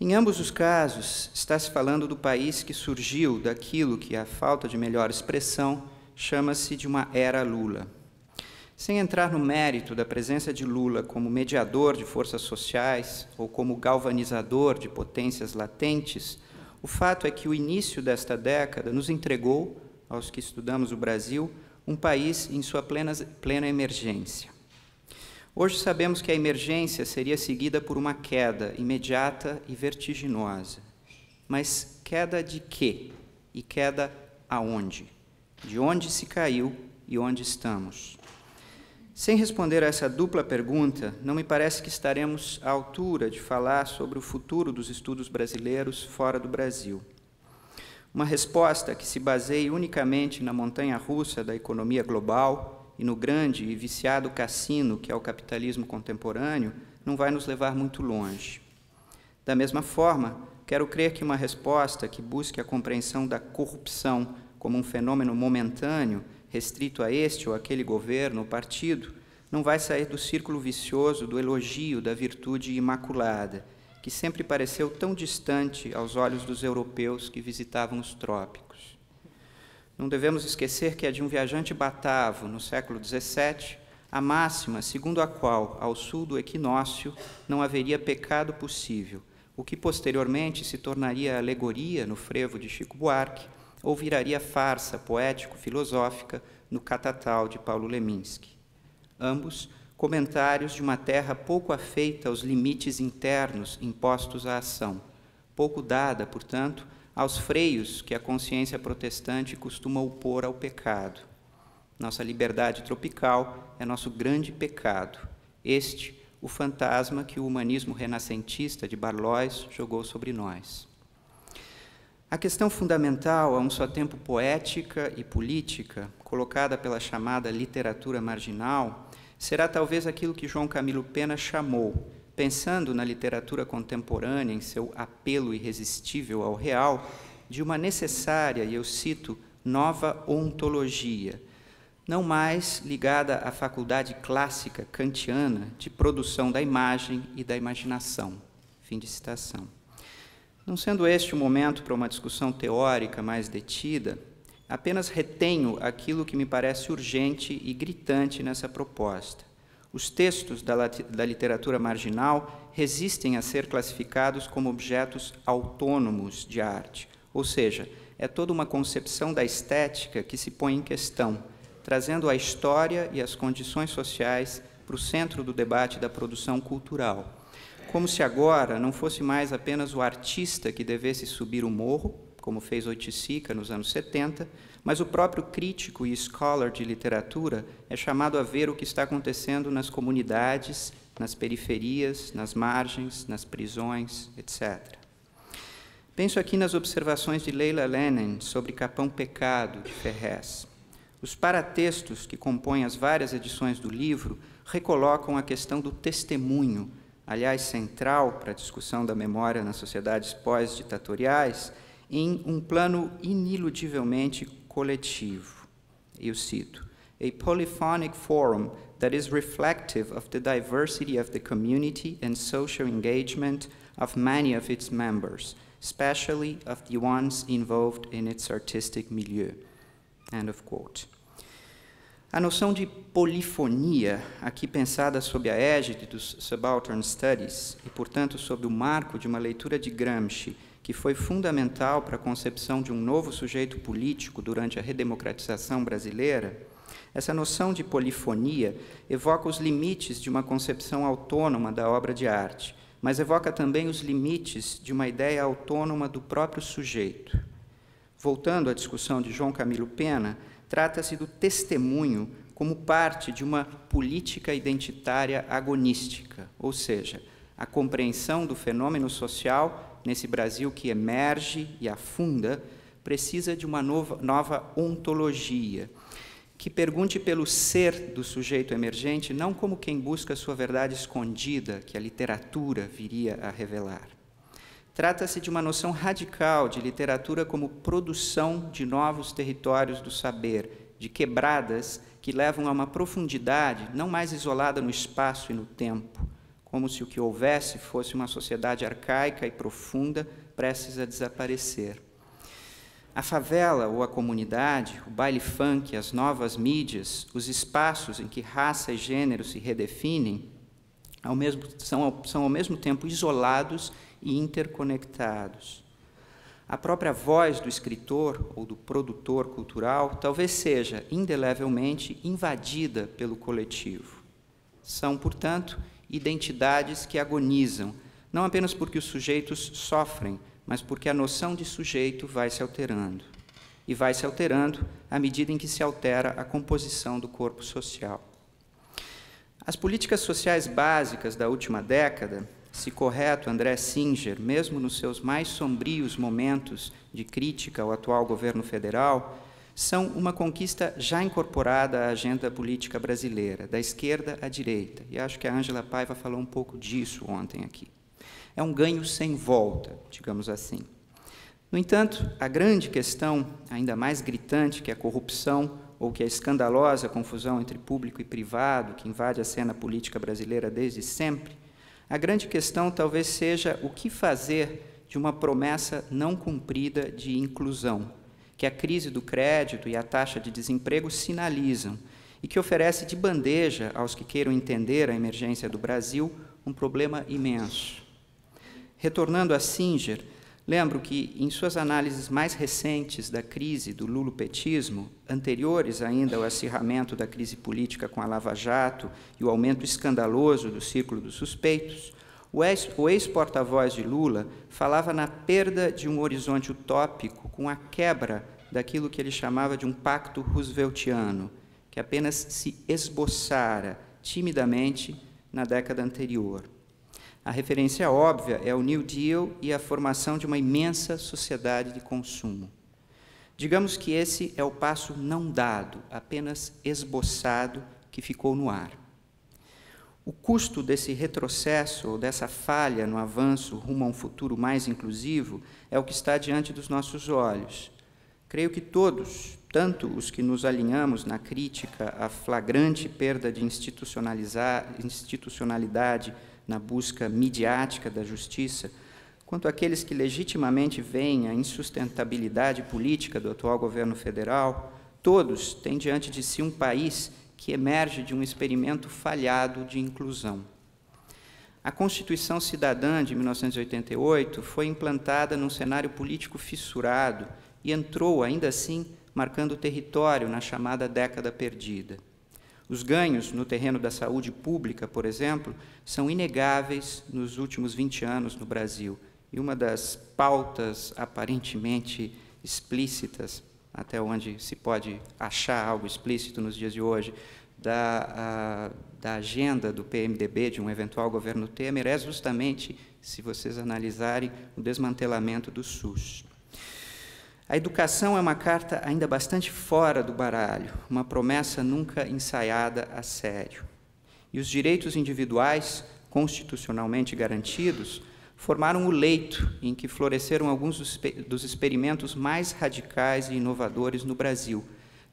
Em ambos os casos, está-se falando do país que surgiu daquilo que, à falta de melhor expressão, chama-se de uma era Lula. Sem entrar no mérito da presença de Lula como mediador de forças sociais ou como galvanizador de potências latentes, o fato é que o início desta década nos entregou, aos que estudamos o Brasil, um país em sua plena emergência. Hoje sabemos que a emergência seria seguida por uma queda imediata e vertiginosa. Mas queda de quê? E queda aonde? De onde se caiu e onde estamos? Sem responder a essa dupla pergunta, não me parece que estaremos à altura de falar sobre o futuro dos estudos brasileiros fora do Brasil. Uma resposta que se baseie unicamente na montanha-russa da economia global e no grande e viciado cassino que é o capitalismo contemporâneo, não vai nos levar muito longe. Da mesma forma, quero crer que uma resposta que busque a compreensão da corrupção como um fenômeno momentâneo, restrito a este ou aquele governo ou partido, não vai sair do círculo vicioso do elogio da virtude imaculada, que sempre pareceu tão distante aos olhos dos europeus que visitavam os trópicos. Não devemos esquecer que é de um viajante batavo, no século XVII, a máxima segundo a qual, ao sul do equinócio, não haveria pecado possível, o que posteriormente se tornaria alegoria no frevo de Chico Buarque ou viraria farsa poético-filosófica no catatal de Paulo Leminski. Ambos comentários de uma terra pouco afeita aos limites internos impostos à ação, pouco dada, portanto, aos freios que a consciência protestante costuma opor ao pecado. Nossa liberdade tropical é nosso grande pecado, este o fantasma que o humanismo renascentista de Barlois jogou sobre nós. A questão fundamental, a um só tempo poética e política, colocada pela chamada literatura marginal, será talvez aquilo que João Camilo Pena chamou, pensando na literatura contemporânea, em seu apelo irresistível ao real, de uma necessária, e eu cito, nova ontologia, não mais ligada à faculdade clássica kantiana de produção da imagem e da imaginação. Fim de citação. Não sendo este o momento para uma discussão teórica mais detida, apenas retenho aquilo que me parece urgente e gritante nessa proposta. Os textos da literatura marginal resistem a ser classificados como objetos autônomos de arte, ou seja, é toda uma concepção da estética que se põe em questão, trazendo a história e as condições sociais para o centro do debate da produção cultural. Como se agora não fosse mais apenas o artista que devesse subir o morro, como fez Oiticica nos anos 70, mas o próprio crítico e scholar de literatura é chamado a ver o que está acontecendo nas comunidades, nas periferias, nas margens, nas prisões, etc. Penso aqui nas observações de Leila Lennon sobre Capão Pecado, de Ferrez. Os paratextos que compõem as várias edições do livro recolocam a questão do testemunho, aliás, central para a discussão da memória nas sociedades pós-ditatoriais, em um plano ineludivelmente coletivo. Eu cito, "A polyphonic forum that is reflective of the diversity of the community and social engagement of many of its members, especially of the ones involved in its artistic milieu." End of quote. A noção de polifonia, aqui pensada sob a égide dos Subaltern Studies, e, portanto, sob o marco de uma leitura de Gramsci, que foi fundamental para a concepção de um novo sujeito político durante a redemocratização brasileira, essa noção de polifonia evoca os limites de uma concepção autônoma da obra de arte, mas evoca também os limites de uma ideia autônoma do próprio sujeito. Voltando à discussão de João Camilo Pena, trata-se do testemunho como parte de uma política identitária agonística, ou seja, a compreensão do fenômeno social nesse Brasil que emerge e afunda, precisa de uma nova ontologia, que pergunte pelo ser do sujeito emergente, não como quem busca sua verdade escondida, que a literatura viria a revelar. Trata-se de uma noção radical de literatura como produção de novos territórios do saber, de quebradas que levam a uma profundidade não mais isolada no espaço e no tempo, como se o que houvesse fosse uma sociedade arcaica e profunda, prestes a desaparecer. A favela ou a comunidade, o baile funk, as novas mídias, os espaços em que raça e gênero se redefinem, são ao mesmo tempo isolados e interconectados. A própria voz do escritor ou do produtor cultural talvez seja indelevelmente invadida pelo coletivo. São, portanto, identidades que agonizam, não apenas porque os sujeitos sofrem, mas porque a noção de sujeito vai se alterando. E vai se alterando à medida em que se altera a composição do corpo social. As políticas sociais básicas da última década, se correto André Singer, mesmo nos seus mais sombrios momentos de crítica ao atual governo federal, são uma conquista já incorporada à agenda política brasileira, da esquerda à direita. E acho que a Ângela Paiva falou um pouco disso ontem aqui. É um ganho sem volta, digamos assim. No entanto, a grande questão, ainda mais gritante que a corrupção ou que a escandalosa confusão entre público e privado que invade a cena política brasileira desde sempre, a grande questão talvez seja o que fazer de uma promessa não cumprida de inclusão, que a crise do crédito e a taxa de desemprego sinalizam e que oferece de bandeja aos que queiram entender a emergência do Brasil um problema imenso. Retornando a Singer, lembro que, em suas análises mais recentes da crise do lulopetismo, anteriores ainda ao acirramento da crise política com a Lava Jato e o aumento escandaloso do círculo dos suspeitos, o ex-porta-voz de Lula falava na perda de um horizonte utópico com a quebra daquilo que ele chamava de um pacto rooseveltiano, que apenas se esboçara timidamente na década anterior. A referência óbvia é o New Deal e a formação de uma imensa sociedade de consumo. Digamos que esse é o passo não dado, apenas esboçado, que ficou no ar. O custo desse retrocesso, ou dessa falha no avanço rumo a um futuro mais inclusivo, é o que está diante dos nossos olhos. Creio que todos, tanto os que nos alinhamos na crítica à flagrante perda de institucionalidade na busca midiática da justiça, quanto aqueles que legitimamente veem a insustentabilidade política do atual governo federal, todos têm diante de si um país que emerge de um experimento falhado de inclusão. A Constituição Cidadã de 1988 foi implantada num cenário político fissurado e entrou, ainda assim, marcando território na chamada década perdida. Os ganhos no terreno da saúde pública, por exemplo, são inegáveis nos últimos 20 anos no Brasil, e uma das pautas aparentemente explícitas, até onde se pode achar algo explícito nos dias de hoje, da agenda do PMDB, de um eventual governo Temer, é justamente, se vocês analisarem, o desmantelamento do SUS. A educação é uma carta ainda bastante fora do baralho, uma promessa nunca ensaiada a sério. E os direitos individuais, constitucionalmente garantidos, formaram o leito em que floresceram alguns dos experimentos mais radicais e inovadores no Brasil,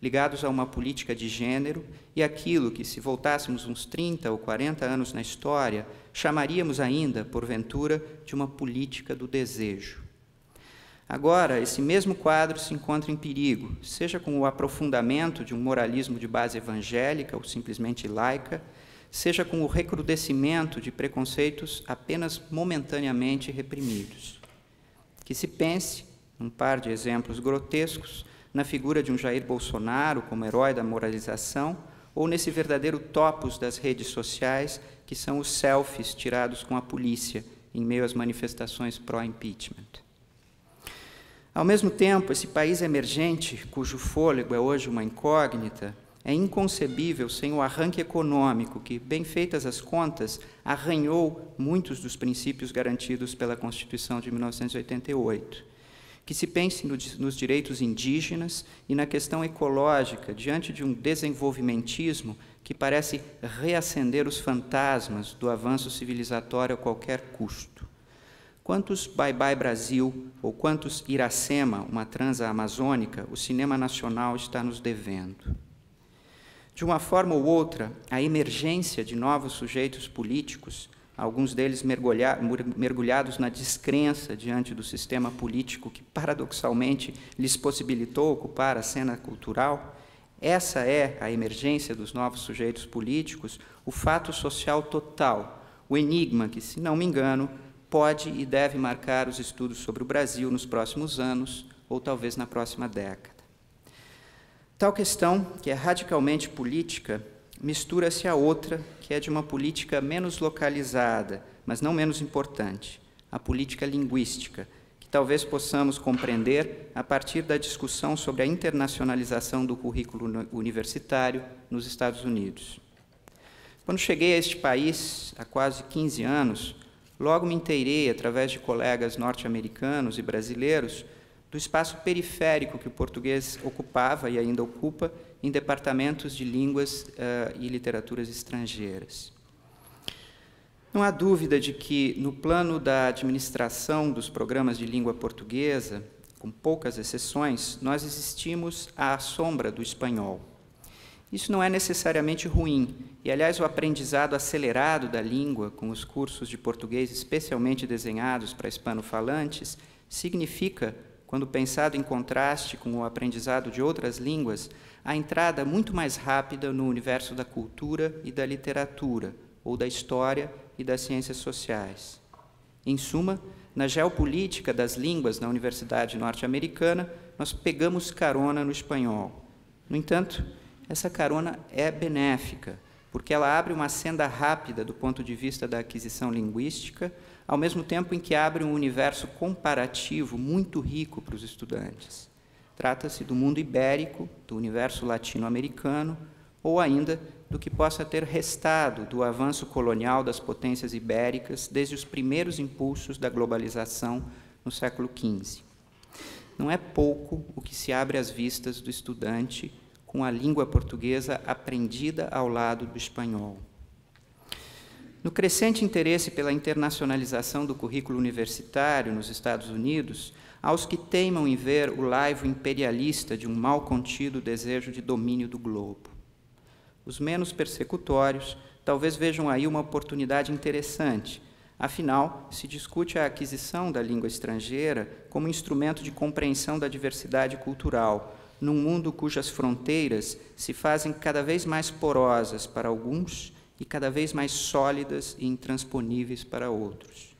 ligados a uma política de gênero e aquilo que, se voltássemos uns 30 ou 40 anos na história, chamaríamos ainda, porventura, de uma política do desejo. Agora, esse mesmo quadro se encontra em perigo, seja com o aprofundamento de um moralismo de base evangélica ou simplesmente laica, seja com o recrudescimento de preconceitos apenas momentaneamente reprimidos. Que se pense, num par de exemplos grotescos, na figura de um Jair Bolsonaro como herói da moralização, ou nesse verdadeiro topos das redes sociais, que são os selfies tirados com a polícia em meio às manifestações pró-impeachment. Ao mesmo tempo, esse país emergente, cujo fôlego é hoje uma incógnita, é inconcebível sem o arranque econômico que, bem feitas as contas, arranhou muitos dos princípios garantidos pela Constituição de 1988. Que se pense nos direitos indígenas e na questão ecológica, diante de um desenvolvimentismo que parece reacender os fantasmas do avanço civilizatório a qualquer custo. Quantos Bye Bye Brasil ou quantos Iracema, uma transa amazônica, o cinema nacional está nos devendo. De uma forma ou outra, a emergência de novos sujeitos políticos, alguns deles mergulhados na descrença diante do sistema político que, paradoxalmente, lhes possibilitou ocupar a cena cultural, essa é a emergência dos novos sujeitos políticos, o fato social total, o enigma que, se não me engano, pode e deve marcar os estudos sobre o Brasil nos próximos anos, ou talvez na próxima década. Tal questão, que é radicalmente política, mistura-se a outra, que é de uma política menos localizada, mas não menos importante, a política linguística, que talvez possamos compreender a partir da discussão sobre a internacionalização do currículo universitário nos Estados Unidos. Quando cheguei a este país, há quase 15 anos, logo me inteirei, através de colegas norte-americanos e brasileiros, do espaço periférico que o português ocupava e ainda ocupa em departamentos de línguas e literaturas estrangeiras. Não há dúvida de que, no plano da administração dos programas de língua portuguesa, com poucas exceções, nós existimos à sombra do espanhol. Isso não é necessariamente ruim, e, aliás, o aprendizado acelerado da língua, com os cursos de português especialmente desenhados para hispanofalantes, significa, quando pensado em contraste com o aprendizado de outras línguas, a entrada muito mais rápida no universo da cultura e da literatura, ou da história e das ciências sociais. Em suma, na geopolítica das línguas na Universidade Norte-Americana, nós pegamos carona no espanhol. No entanto, essa carona é benéfica, porque ela abre uma senda rápida do ponto de vista da aquisição linguística, ao mesmo tempo em que abre um universo comparativo muito rico para os estudantes. Trata-se do mundo ibérico, do universo latino-americano, ou ainda do que possa ter restado do avanço colonial das potências ibéricas desde os primeiros impulsos da globalização no século XV. Não é pouco o que se abre às vistas do estudante com a língua portuguesa aprendida ao lado do espanhol. No crescente interesse pela internacionalização do currículo universitário nos Estados Unidos, há os que teimam em ver o laivo imperialista de um mal contido desejo de domínio do globo. Os menos persecutórios talvez vejam aí uma oportunidade interessante. Afinal, se discute a aquisição da língua estrangeira como instrumento de compreensão da diversidade cultural, num mundo cujas fronteiras se fazem cada vez mais porosas para alguns e cada vez mais sólidas e intransponíveis para outros.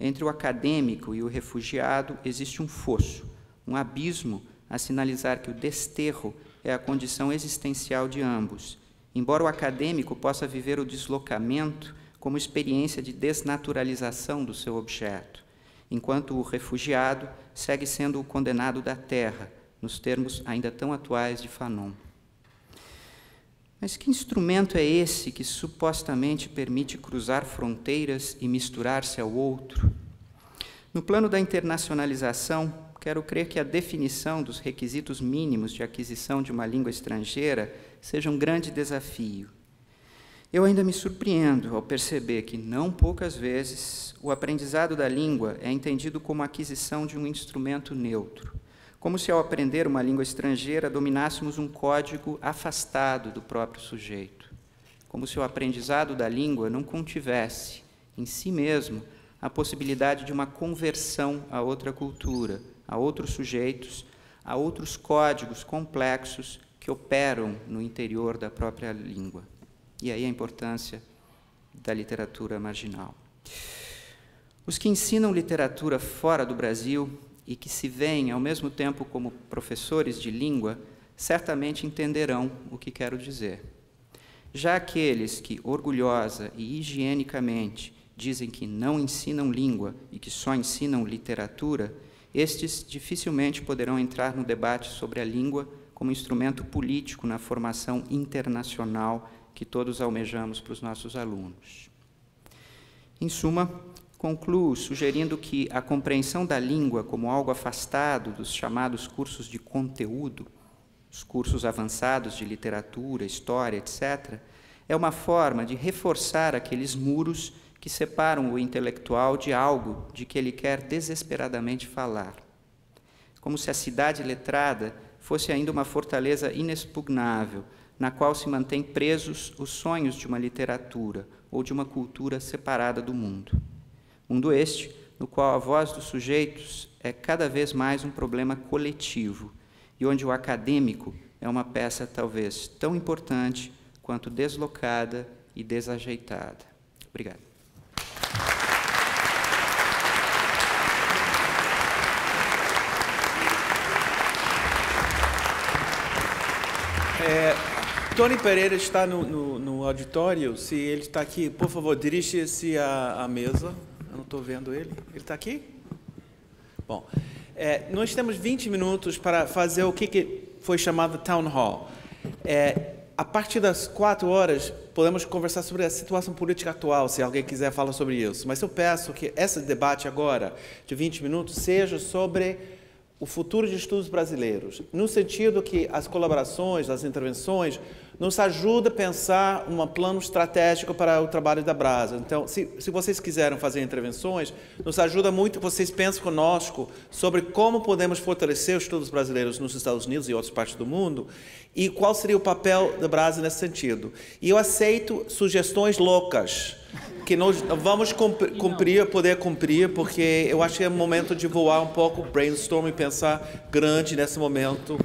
Entre o acadêmico e o refugiado existe um fosso, um abismo a sinalizar que o desterro é a condição existencial de ambos, embora o acadêmico possa viver o deslocamento como experiência de desnaturalização do seu objeto, enquanto o refugiado segue sendo o condenado da terra, nos termos ainda tão atuais de Fanon. Mas que instrumento é esse que supostamente permite cruzar fronteiras e misturar-se ao outro? No plano da internacionalização, quero crer que a definição dos requisitos mínimos de aquisição de uma língua estrangeira seja um grande desafio. Eu ainda me surpreendo ao perceber que, não poucas vezes, o aprendizado da língua é entendido como a aquisição de um instrumento neutro, como se, ao aprender uma língua estrangeira, dominássemos um código afastado do próprio sujeito, como se o aprendizado da língua não contivesse, em si mesmo, a possibilidade de uma conversão a outra cultura, a outros sujeitos, a outros códigos complexos que operam no interior da própria língua. E aí a importância da literatura marginal. Os que ensinam literatura fora do Brasil e que se veem, ao mesmo tempo, como professores de língua, certamente entenderão o que quero dizer. Já aqueles que, orgulhosa e higienicamente, dizem que não ensinam língua e que só ensinam literatura, estes dificilmente poderão entrar no debate sobre a língua como instrumento político na formação internacional que todos almejamos para os nossos alunos. Em suma, concluo sugerindo que a compreensão da língua como algo afastado dos chamados cursos de conteúdo, os cursos avançados de literatura, história, etc., é uma forma de reforçar aqueles muros que separam o intelectual de algo de que ele quer desesperadamente falar. Como se a cidade letrada fosse ainda uma fortaleza inexpugnável, na qual se mantém presos os sonhos de uma literatura ou de uma cultura separada do mundo. Mundo este, no qual a voz dos sujeitos é cada vez mais um problema coletivo e onde o acadêmico é uma peça talvez tão importante quanto deslocada e desajeitada. Obrigado. Tony Pereira está no auditório. Se ele está aqui, por favor, dirige-se à mesa. Eu não estou vendo ele. Ele está aqui? Bom, nós temos 20 minutos para fazer o que foi chamado Town Hall. A partir das 4 horas, podemos conversar sobre a situação política atual, se alguém quiser falar sobre isso. Mas eu peço que esse debate agora, de 20 minutos, seja sobre o futuro de estudos brasileiros, no sentido que as colaborações, as intervenções, nos ajudam a pensar um plano estratégico para o trabalho da Brasa. Então, se vocês quiserem fazer intervenções, nos ajuda muito que vocês pensem conosco sobre como podemos fortalecer os estudos brasileiros nos Estados Unidos e outras partes do mundo, e qual seria o papel da Brasa nesse sentido. E eu aceito sugestões loucas, que nós vamos poder cumprir, porque eu acho que é o momento de voar um pouco, brainstorm e pensar grande nesse momento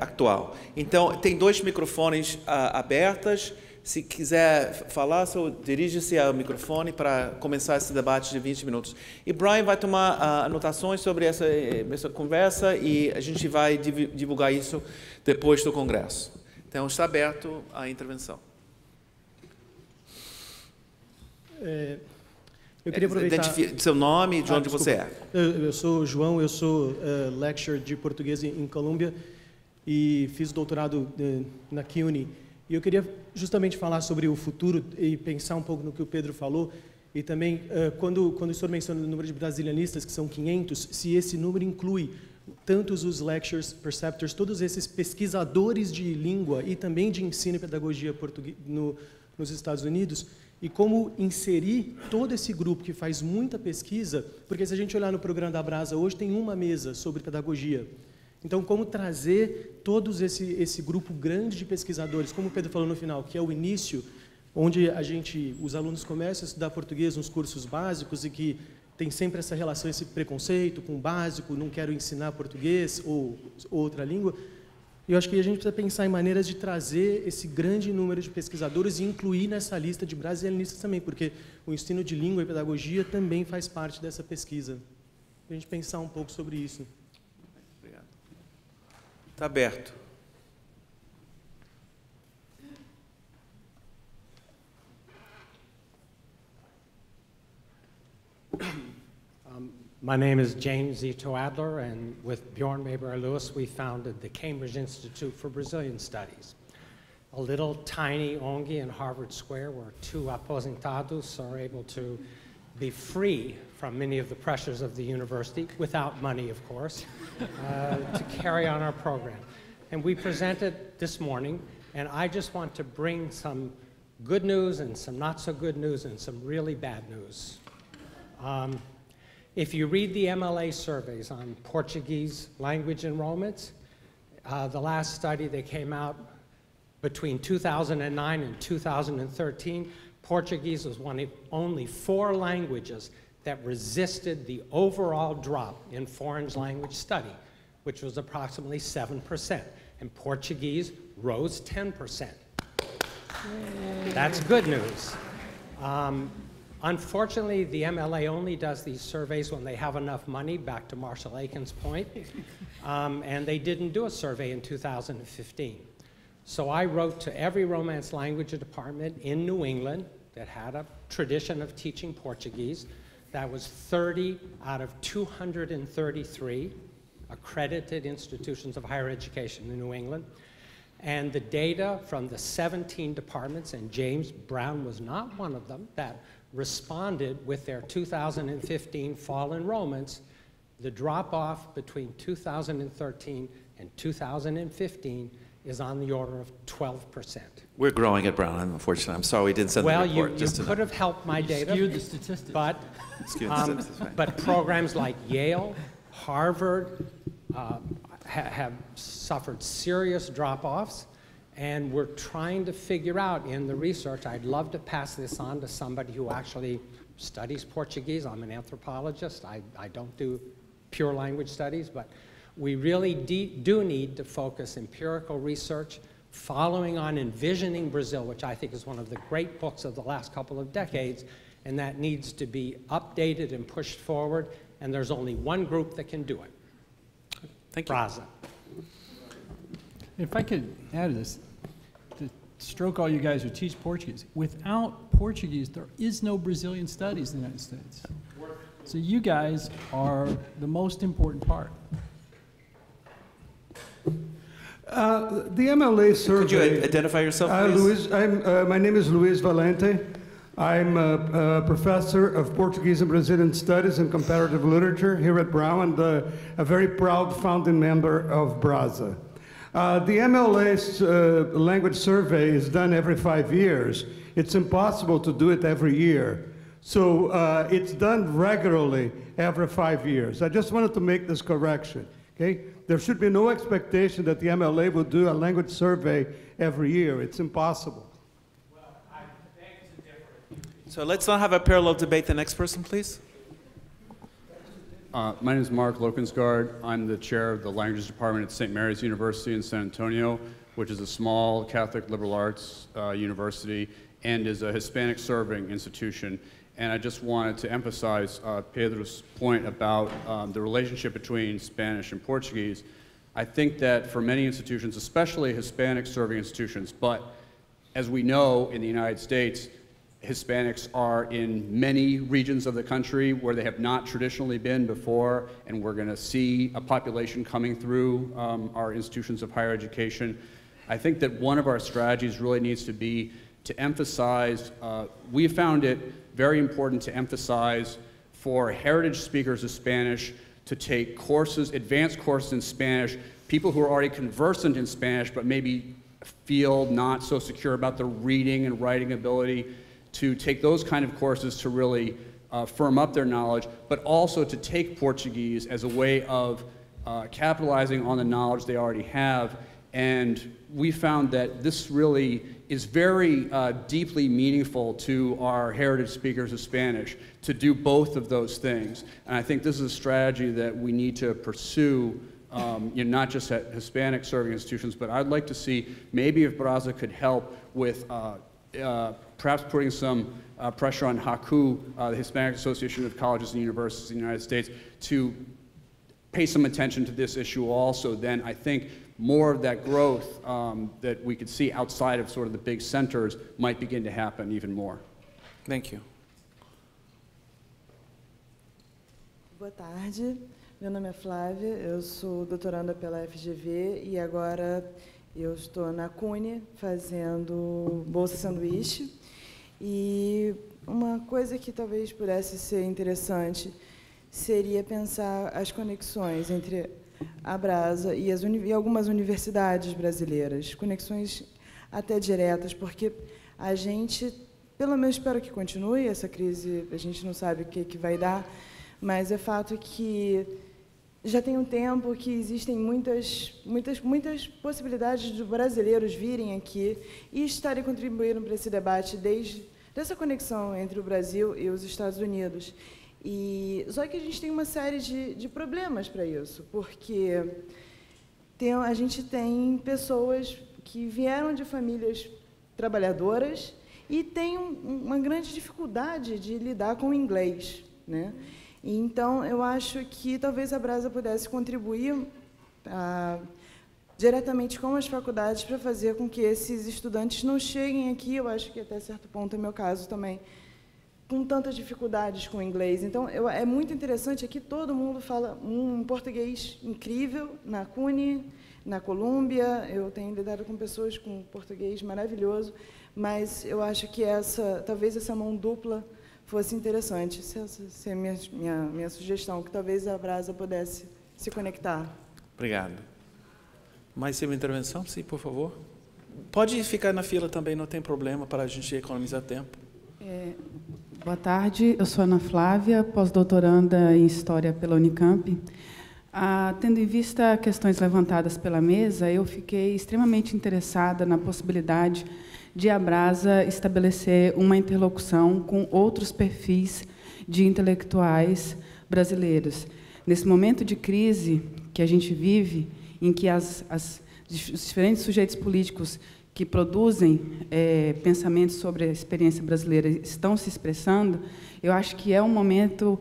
atual. Então, tem 2 microfones abertos. Se quiser falar, dirige-se ao microfone para começar esse debate de 20 minutos. E Brian vai tomar anotações sobre essa conversa e a gente vai divulgar isso depois do Congresso. Então, está aberto a intervenção. Eu queria aproveitar... Identifique seu nome e de onde você é. Eu sou o João, eu sou lecturer de português em Colômbia e fiz doutorado na CUNY. E eu queria justamente falar sobre o futuro e pensar um pouco no que o Pedro falou. E também, quando o senhor menciona o número de brasilianistas, que são 500, se esse número inclui tantos os lecturers, preceptors, todos esses pesquisadores de língua e também de ensino e pedagogia nos Estados Unidos, e como inserir todo esse grupo que faz muita pesquisa, porque se a gente olhar no programa da Brasa hoje, tem uma mesa sobre pedagogia. Então, como trazer todos esse grupo grande de pesquisadores, como o Pedro falou no final, que é o início, onde os alunos começam a estudar português nos cursos básicos e que tem sempre essa relação, esse preconceito com o básico, não quero ensinar português ou outra língua. E eu acho que a gente precisa pensar em maneiras de trazer esse grande número de pesquisadores e incluir nessa lista de brasilianistas também, porque o ensino de língua e pedagogia também faz parte dessa pesquisa. A gente pensar um pouco sobre isso. Obrigado. Está aberto. My name is James Ito Adler, and with Bjorn Weber Lewis, we founded the Cambridge Institute for Brazilian Studies. A little tiny ONG in Harvard Square where two aposentados are able to be free from many of the pressures of the university, without money, of course, to carry on our program. And we presented this morning, and I just want to bring some good news and some not so good news and some really bad news. If you read the MLA surveys on Portuguese language enrollments, the last study that came out between 2009 and 2013, Portuguese was one of only 4 languages that resisted the overall drop in foreign language study, which was approximately 7%, and Portuguese rose 10%. That's good news. Unfortunately, the MLA only does these surveys when they have enough money, back to Marshall Eakin's point, and they didn't do a survey in 2015. So I wrote to every Romance Language Department in New England that had a tradition of teaching Portuguese. That was 30 out of 233 accredited institutions of higher education in New England. And the data from the 17 departments, and James Brown was not one of them, that responded with their 2015 fall enrollments, the drop-off between 2013 and 2015 is on the order of 12%. We're growing at Brown, unfortunately. I'm sorry we didn't send the report. Well, you could have helped my data, skewed the statistics. But programs like Yale, Harvard have suffered serious drop-offs. And we're trying to figure out in the research, I'd love to pass this on to somebody who actually studies Portuguese. I'm an anthropologist. I don't do pure language studies, but we really do need to focus empirical research, following on Envisioning Brazil, which I think is one of the great books of the last couple of decades, and that needs to be updated and pushed forward, and there's only one group that can do it. Thank you. Brasa. If I could add to this, to stroke all you guys who teach Portuguese, without Portuguese, there is no Brazilian studies in the United States. So you guys are the most important part. The MLA survey... Could you identify yourself, please? Luis, my name is Luis Valente. I'm a professor of Portuguese and Brazilian Studies and Comparative Literature here at Brown, and a very proud founding member of Brasa. The MLA's language survey is done every 5 years. It's impossible to do it every year. So it's done regularly every 5 years. I just wanted to make this correction, okay? There should be no expectation that the MLA will do a language survey every year. It's impossible. Well, I beg to differ. So let's not have a parallel debate. The next person, please. My name is Mark Lokensgaard. I'm the chair of the Languages Department at St. Mary's University in San Antonio, which is a small Catholic liberal arts university and is a Hispanic serving institution. And I just wanted to emphasize Pedro's point about the relationship between Spanish and Portuguese. I think that for many institutions, especially Hispanic serving institutions, but as we know in the United States, Hispanics are in many regions of the country where they have not traditionally been before, and we're going to see a population coming through our institutions of higher education. I think that one of our strategies really needs to be to emphasize, we found it very important to emphasize for heritage speakers of Spanish to take courses, advanced courses in Spanish, people who are already conversant in Spanish but maybe field not so secure about the reading and writing ability, to take those kind of courses to really firm up their knowledge, but also to take Portuguese as a way of capitalizing on the knowledge they already have. And we found that this really is very deeply meaningful to our heritage speakers of Spanish, to do both of those things. And I think this is a strategy that we need to pursue, you know, not just at Hispanic serving institutions, but I'd like to see maybe if Brasa could help with perhaps putting some pressure on HACU, the Hispanic Association of Colleges and Universities in the United States, to pay some attention to this issue also. Then I think more of that growth that we could see outside of sort of the big centers might begin to happen even more. Thank you. Boa tarde. Meu nome é Flávia, eu sou doutoranda pela FGV e agora eu estou na CUNY fazendo Bolsa Sanduíche. E uma coisa que talvez pudesse ser interessante seria pensar as conexões entre a Brasa e, algumas universidades brasileiras, conexões até diretas, porque a gente, pelo menos espero que continue essa crise, a gente não sabe o que vai dar, mas é fato que já tem um tempo que existem muitas possibilidades de brasileiros virem aqui e estarem contribuindo para esse debate desde dessa conexão entre o Brasil e os Estados Unidos. E só que a gente tem uma série de problemas para isso, porque a gente tem pessoas que vieram de famílias trabalhadoras e tem uma grande dificuldade de lidar com o inglês, né? Então, eu acho que talvez a Brasa pudesse contribuir diretamente com as faculdades para fazer com que esses estudantes não cheguem aqui, eu acho que até certo ponto é meu caso também, com tantas dificuldades com o inglês. Então, é muito interessante, aqui todo mundo fala um português incrível, na CUNY, na Colômbia, eu tenho lidado com pessoas com português maravilhoso, mas eu acho que talvez essa mão dupla fosse interessante. Essa é a minha sugestão, que talvez a Brasa pudesse se conectar. Obrigado. Mais uma intervenção? Sim, por favor. Pode ficar na fila também, não tem problema, para a gente economizar tempo. Boa tarde, eu sou Ana Flávia, pós-doutoranda em História pela Unicamp. Tendo em vista questões levantadas pela mesa, eu fiquei extremamente interessada na possibilidade de a Brasa estabelecer uma interlocução com outros perfis de intelectuais brasileiros. Nesse momento de crise que a gente vive, em que os diferentes sujeitos políticos que produzem pensamentos sobre a experiência brasileira estão se expressando, eu acho que é um momento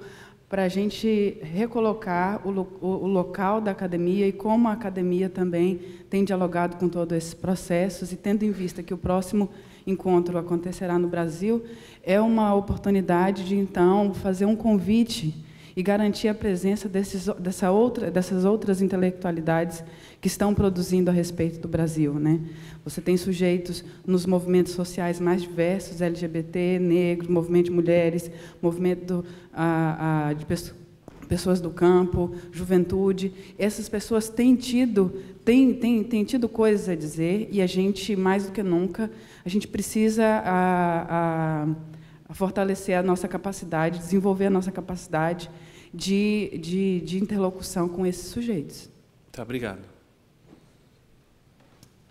para a gente recolocar o local da academia e como a academia também tem dialogado com todos esses processos, e tendo em vista que o próximo encontro acontecerá no Brasil, é uma oportunidade de, então, fazer um convite e garantir a presença dessas outras intelectualidades que estão produzindo a respeito do Brasil, né? Você tem sujeitos nos movimentos sociais mais diversos, LGBT, negro, movimento de mulheres, movimento de pessoas do campo, juventude. Essas pessoas têm tido coisas a dizer, e a gente, mais do que nunca, a gente precisa fortalecer a nossa capacidade, desenvolver a nossa capacidade de interlocução com esses sujeitos. Tá, obrigado.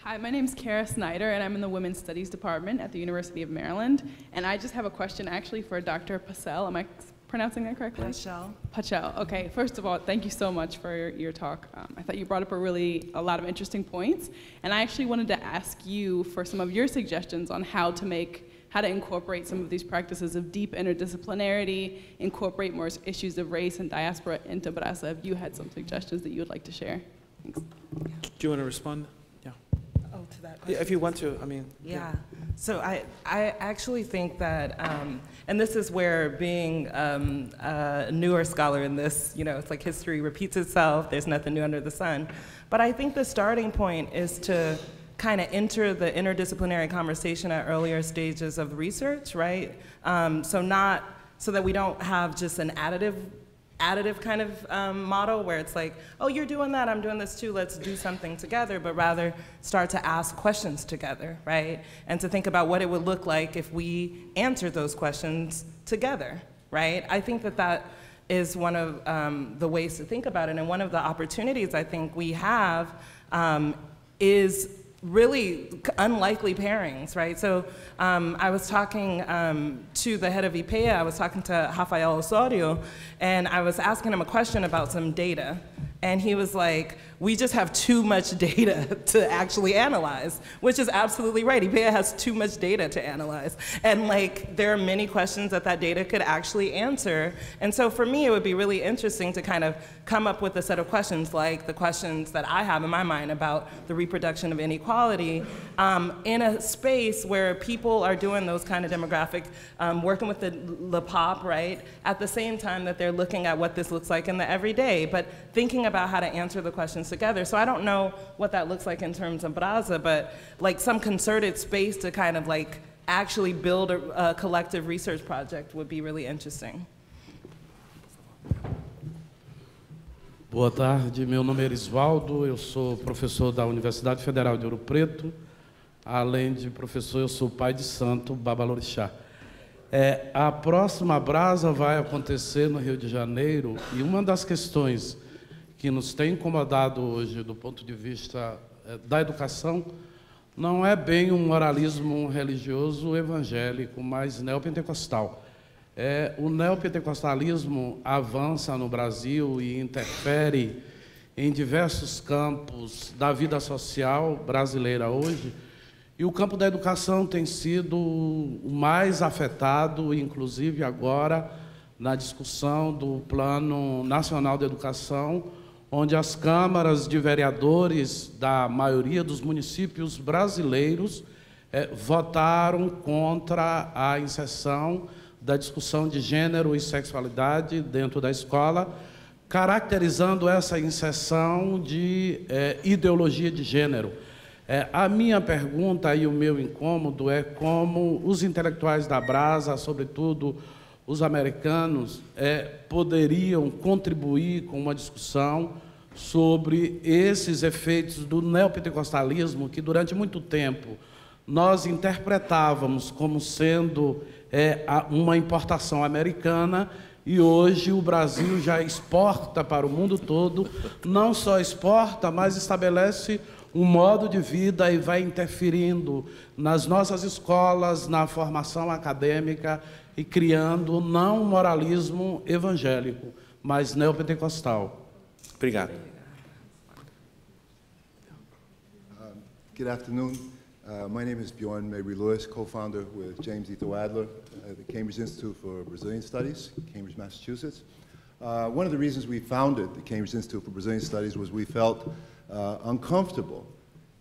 Hi, my name is Kara Snyder, and I'm in the Women's Studies Department at the University of Maryland. And I just have a question, actually, for Dr. Pachel. Am I pronouncing that correctly? Pachel. Pachel. Okay. First of all, thank you so much for your talk. I thought you brought up a lot of interesting points, and I actually wanted to ask you for some of your suggestions on how to incorporate some of these practices of deep interdisciplinarity, incorporate more issues of race and diaspora into Brasa. If you had some suggestions that you would like to share. Thanks. Do you want to respond? Yeah. Oh, to that question. Yeah, if you want to, I mean. Yeah. So I actually think that, and this is where being a newer scholar in this, you know, it's like history repeats itself, there's nothing new under the sun. But I think the starting point is to kind of enter the interdisciplinary conversation at earlier stages of research, right? So that we don't have just an additive additive kind of model where it's like, oh, you're doing that, I'm doing this too, let's do something together, but rather start to ask questions together, right? And to think about what it would look like if we answered those questions together, right? I think that that is one of the ways to think about it, and one of the opportunities I think we have is really unlikely pairings, right? So I was talking to the head of IPEA, I was talking to Rafael Osorio, and I was asking him a question about some data. And he was like, we just have too much data to actually analyze, which is absolutely right. IPEA has too much data to analyze. And like, there are many questions that that data could actually answer. And so for me, it would be really interesting to kind of come up with a set of questions, like the questions that I have in my mind about the reproduction of inequality in a space where people are doing those kind of demographic, working with the LEPOP, right? At the same time that they're looking at what this looks like in the everyday, but thinking about how to answer the questions together. So I don't know what that looks like in terms of Brasa, but like some concerted space to kind of like actually build a collective research project would be really interesting. Boa tarde, meu nome é Erisvaldo, eu sou professor da Universidade Federal de Ouro Preto. Além de professor, eu sou pai de santo, Babalorixá. A próxima Brasa vai acontecer no Rio de Janeiro, e uma das questões que nos tem incomodado hoje, do ponto de vista da educação, não é bem um moralismo religioso evangélico, mas neopentecostal. O neopentecostalismo avança no Brasil e interfere em diversos campos da vida social brasileira hoje, e o campo da educação tem sido o mais afetado, inclusive agora, na discussão do Plano Nacional de Educação, onde as câmaras de vereadores da maioria dos municípios brasileiros votaram contra a inserção da discussão de gênero e sexualidade dentro da escola, caracterizando essa inserção de ideologia de gênero. A minha pergunta e o meu incômodo é como os intelectuais da Brasa, sobretudo os americanos, poderiam contribuir com uma discussão sobre esses efeitos do neopentecostalismo, que durante muito tempo nós interpretávamos como sendo uma importação americana, e hoje o Brasil já exporta para o mundo todo, não só exporta, mas estabelece um modo de vida e vai interferindo nas nossas escolas, na formação acadêmica, e criando não um moralismo evangélico, mas neopentecostal. Obrigado. Good afternoon. My name is Bjorn Mabry Lewis, co-founder with James Ito Adler at the Cambridge Institute for Brazilian Studies, Cambridge, Massachusetts. One of the reasons we founded the Cambridge Institute for Brazilian Studies was we felt uncomfortable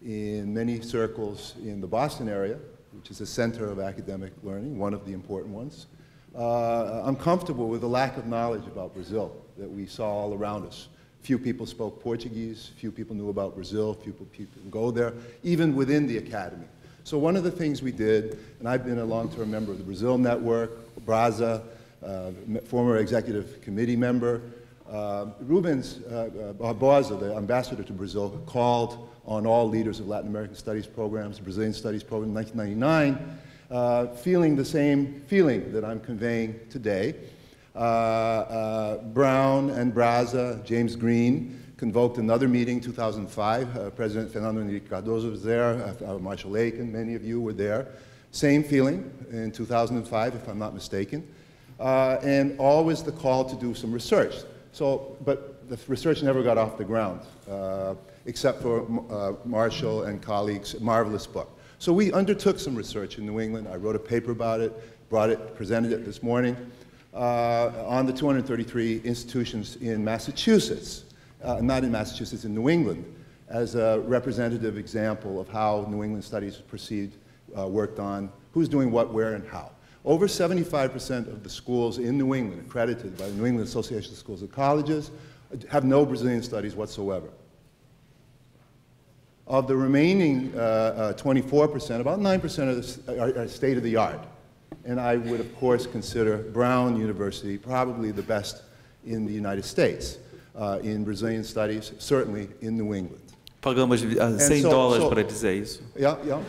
in many circles in the Boston area, which is a center of academic learning, one of the important ones. I'm comfortable with the lack of knowledge about Brazil that we saw all around us. Few people spoke Portuguese, few people knew about Brazil, few people go there, even within the academy. So one of the things we did, and I've been a long-term member of the Brazil Network, Brasa, former executive committee member, Rubens Barbosa, the ambassador to Brazil, called on all leaders of Latin American studies programs, the Brazilian studies program in 1999, feeling the same feeling that I'm conveying today. Brown and Brasa, James Green, convoked another meeting in 2005. President Fernando Henrique Cardoso was there, Marshall Eakin, many of you were there. Same feeling in 2005, if I'm not mistaken. And always the call to do some research. So, but the research never got off the ground. Except for Marshall and colleagues' marvelous book. So we undertook some research in New England. I wrote a paper about it, brought it, presented it this morning, on the 233 institutions in Massachusetts, not in Massachusetts, in New England, as a representative example of how New England studies perceived, worked on, who's doing what, where, and how. Over 75% of the schools in New England, accredited by the New England Association of Schools and Colleges, have no Brazilian studies whatsoever. Of the remaining 24%, about 9% are state-of-the-art. And I would, of course, consider Brown University probably the best in the United States, in Brazilian studies, certainly in New England. Pagamos $100 para dizer isso. Yeah, yeah.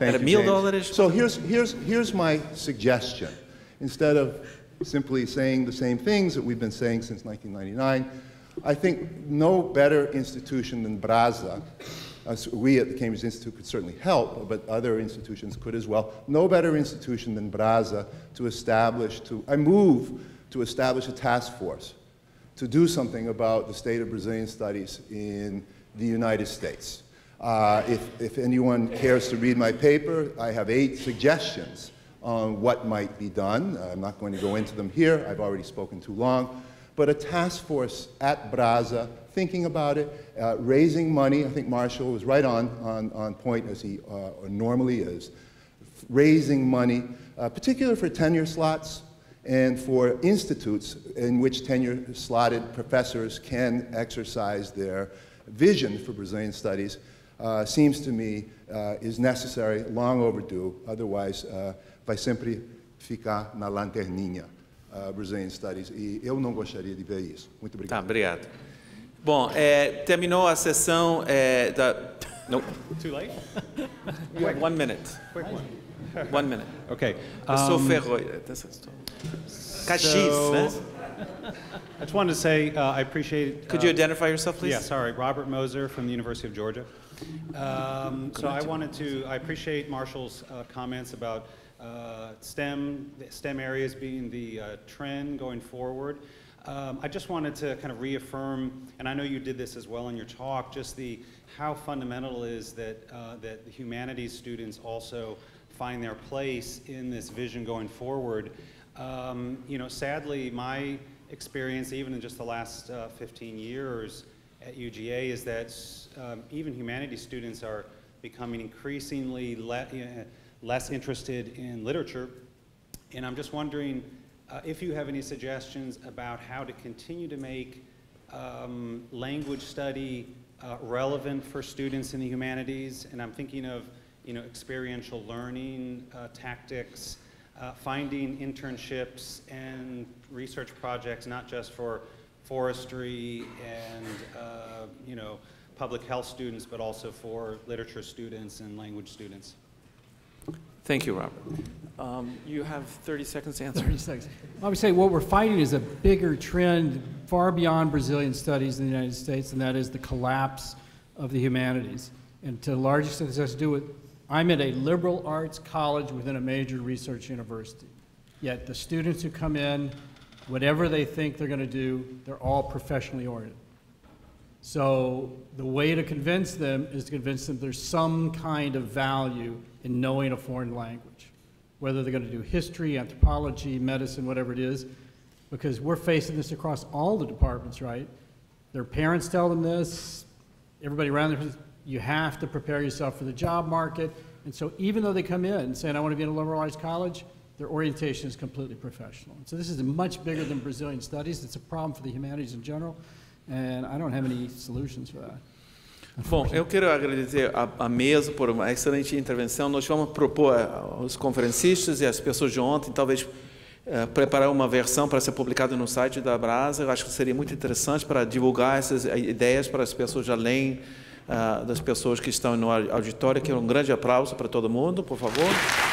Era $1000. So here's my suggestion. Instead of simply saying the same things that we've been saying since 1999, I think no better institution than Brasa, as we at the Cambridge Institute could certainly help, but other institutions could as well, no better institution than Brasa to establish, I move to establish a task force to do something about the state of Brazilian studies in the United States. If anyone cares to read my paper, I have 8 suggestions on what might be done. I'm not going to go into them here. I've already spoken too long. But a task force at Brasa, thinking about it, raising money. I think Marshall was right on point, as he normally is, raising money, particularly for tenure slots and for institutes in which tenure-slotted professors can exercise their vision for Brazilian studies, seems to me is necessary, long overdue. Otherwise, vai sempre ficar na lanterninha. Brazilian Studies, e eu não gostaria de ver isso. Muito obrigado. Tá, obrigado. Bom, terminou a sessão da... Nope. Too late? You have 1 minute. Quick one. 1 minute. Okay. Cachis, né? I just wanted to say I appreciate... Could you identify yourself, please? Yeah, sorry. Robert Moser from the University of Georgia. So I appreciate Marshall's comments about STEM areas being the trend going forward. I just wanted to kind of reaffirm, and I know you did this as well in your talk, just how fundamental it is that, that the humanities students also find their place in this vision going forward. You know, sadly, my experience, even in just the last 15 years at UGA, is that even humanities students are becoming increasingly less interested in literature, and I'm just wondering if you have any suggestions about how to continue to make language study relevant for students in the humanities. And I'm thinking of, you know, experiential learning tactics, finding internships and research projects, not just for forestry and you know, public health students, but also for literature students and language students. Thank you, Robert. You have 30 seconds to answer. 30 seconds. I would say what we're fighting is a bigger trend far beyond Brazilian studies in the United States, and that is the collapse of the humanities. And to a large extent, this has to do with, I'm at a liberal arts college within a major research university. Yet the students who come in, whatever they think they're going to do, they're all professionally oriented. So the way to convince them is to convince them there's some kind of value in knowing a foreign language, whether they're going to do history, anthropology, medicine, whatever it is, because we're facing this across all the departments, right? Their parents tell them this, everybody around them, you have to prepare yourself for the job market. And so even though they come in saying, I want to be in a liberal arts college, their orientation is completely professional. So this is much bigger than Brazilian studies. It's a problem for the humanities in general. And I don't have any solutions for that. Bom, eu quero agradecer a mesa por uma excelente intervenção. Nós vamos propor aos conferencistas e às pessoas de ontem, talvez preparar uma versão para ser publicada no site da Brasa. Eu acho que seria muito interessante para divulgar essas ideias para as pessoas além das pessoas que estão no auditório. Quero um grande aplauso para todo mundo, por favor.